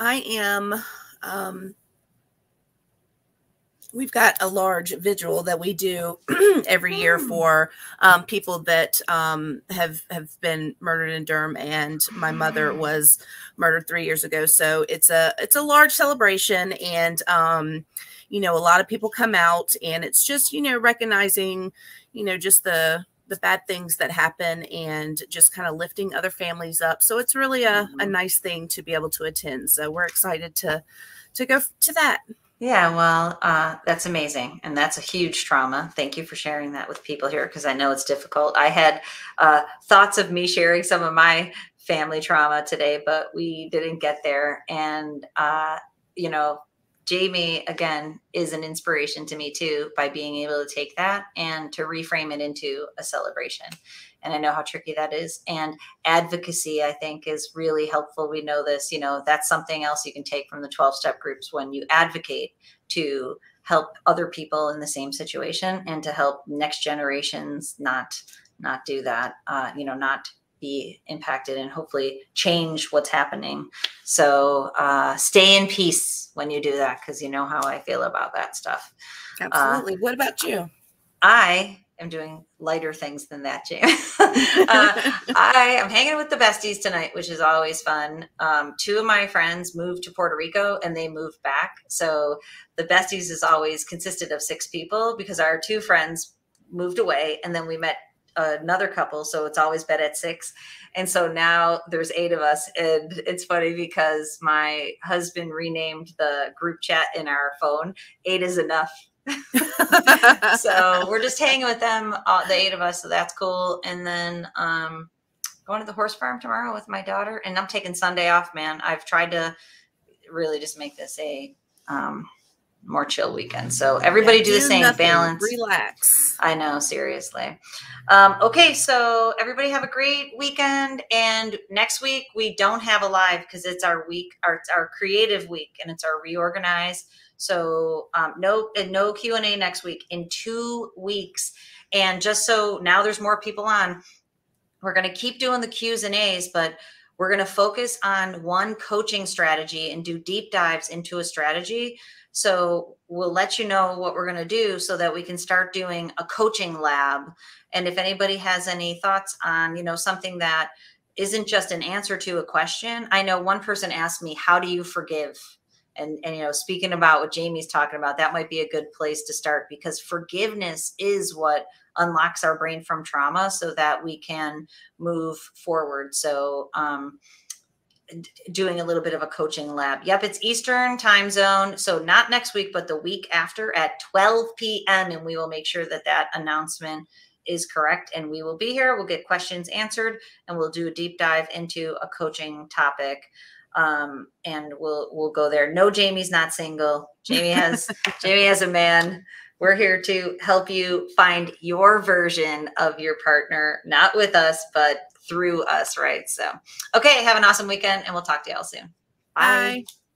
I am. We've got a large vigil that we do every year for people that have been murdered in Durham, and my mother was murdered 3 years ago. So it's a large celebration, and you know, a lot of people come out, and it's just, you know, recognizing, you know, just the bad things that happen and just kind of lifting other families up. So it's really a nice thing to be able to attend. So we're excited to go to that. Yeah, well, that's amazing. And that's a huge trauma. Thank you for sharing that with people here, because I know it's difficult. I had thoughts of me sharing some of my family trauma today, but we didn't get there. And, you know, Jamie, again, is an inspiration to me too, by being able to take that and to reframe it into a celebration. And I know how tricky that is. And advocacy, I think, is really helpful. We know this, you know, that's something else you can take from the 12-step groups. When you advocate to help other people in the same situation and to help next generations not do that, you know, not be impacted, and hopefully change what's happening. So stay in peace when you do that, because you know how I feel about that stuff. Absolutely. What about you? I am doing lighter things than that, James. I am hanging with the besties tonight, which is always fun. Two of my friends moved to Puerto Rico and they moved back. So the besties is always consisted of 6 people, because our 2 friends moved away and then we met another couple. So it's always bed at 6. And so now there's 8 of us. And it's funny because my husband renamed the group chat in our phone, 8 is enough. So we're just hanging with them, the 8 of us. So that's cool. And then going to the horse farm tomorrow with my daughter, and I'm taking Sunday off, man. I've tried to really just make this a, more chill weekend. So everybody do the same. Nothing. Balance. Relax. I know, seriously. Okay. So everybody have a great weekend. And next week we don't have a live, because it's our week, our creative week, and it's our reorganize. So no Q&A next week, in 2 weeks. And just so now there's more people on, we're going to keep doing the Q's and A's, but We're going to focus on one coaching strategy and do deep dives into a strategy. So we'll let you know what we're going to do so that we can start doing a coaching lab. And if anybody has any thoughts on, you know, something that isn't just an answer to a question. I know one person asked me, how do you forgive? And you know, speaking about what Jamie's talking about, that might be a good place to start, because forgiveness is what unlocks our brain from trauma so that we can move forward. So doing a little bit of a coaching lab. Yep, it's Eastern time zone. So not next week, but the week after at 12 p.m. And we will make sure that that announcement is correct. And we will be here. We'll get questions answered and we'll do a deep dive into a coaching topic. And we'll go there. No, Jamie's not single. Jamie has, Jamie has a man. We're here to help you find your version of your partner, not with us, but through us, right? So, okay, have an awesome weekend, and we'll talk to y'all soon. Bye. Bye.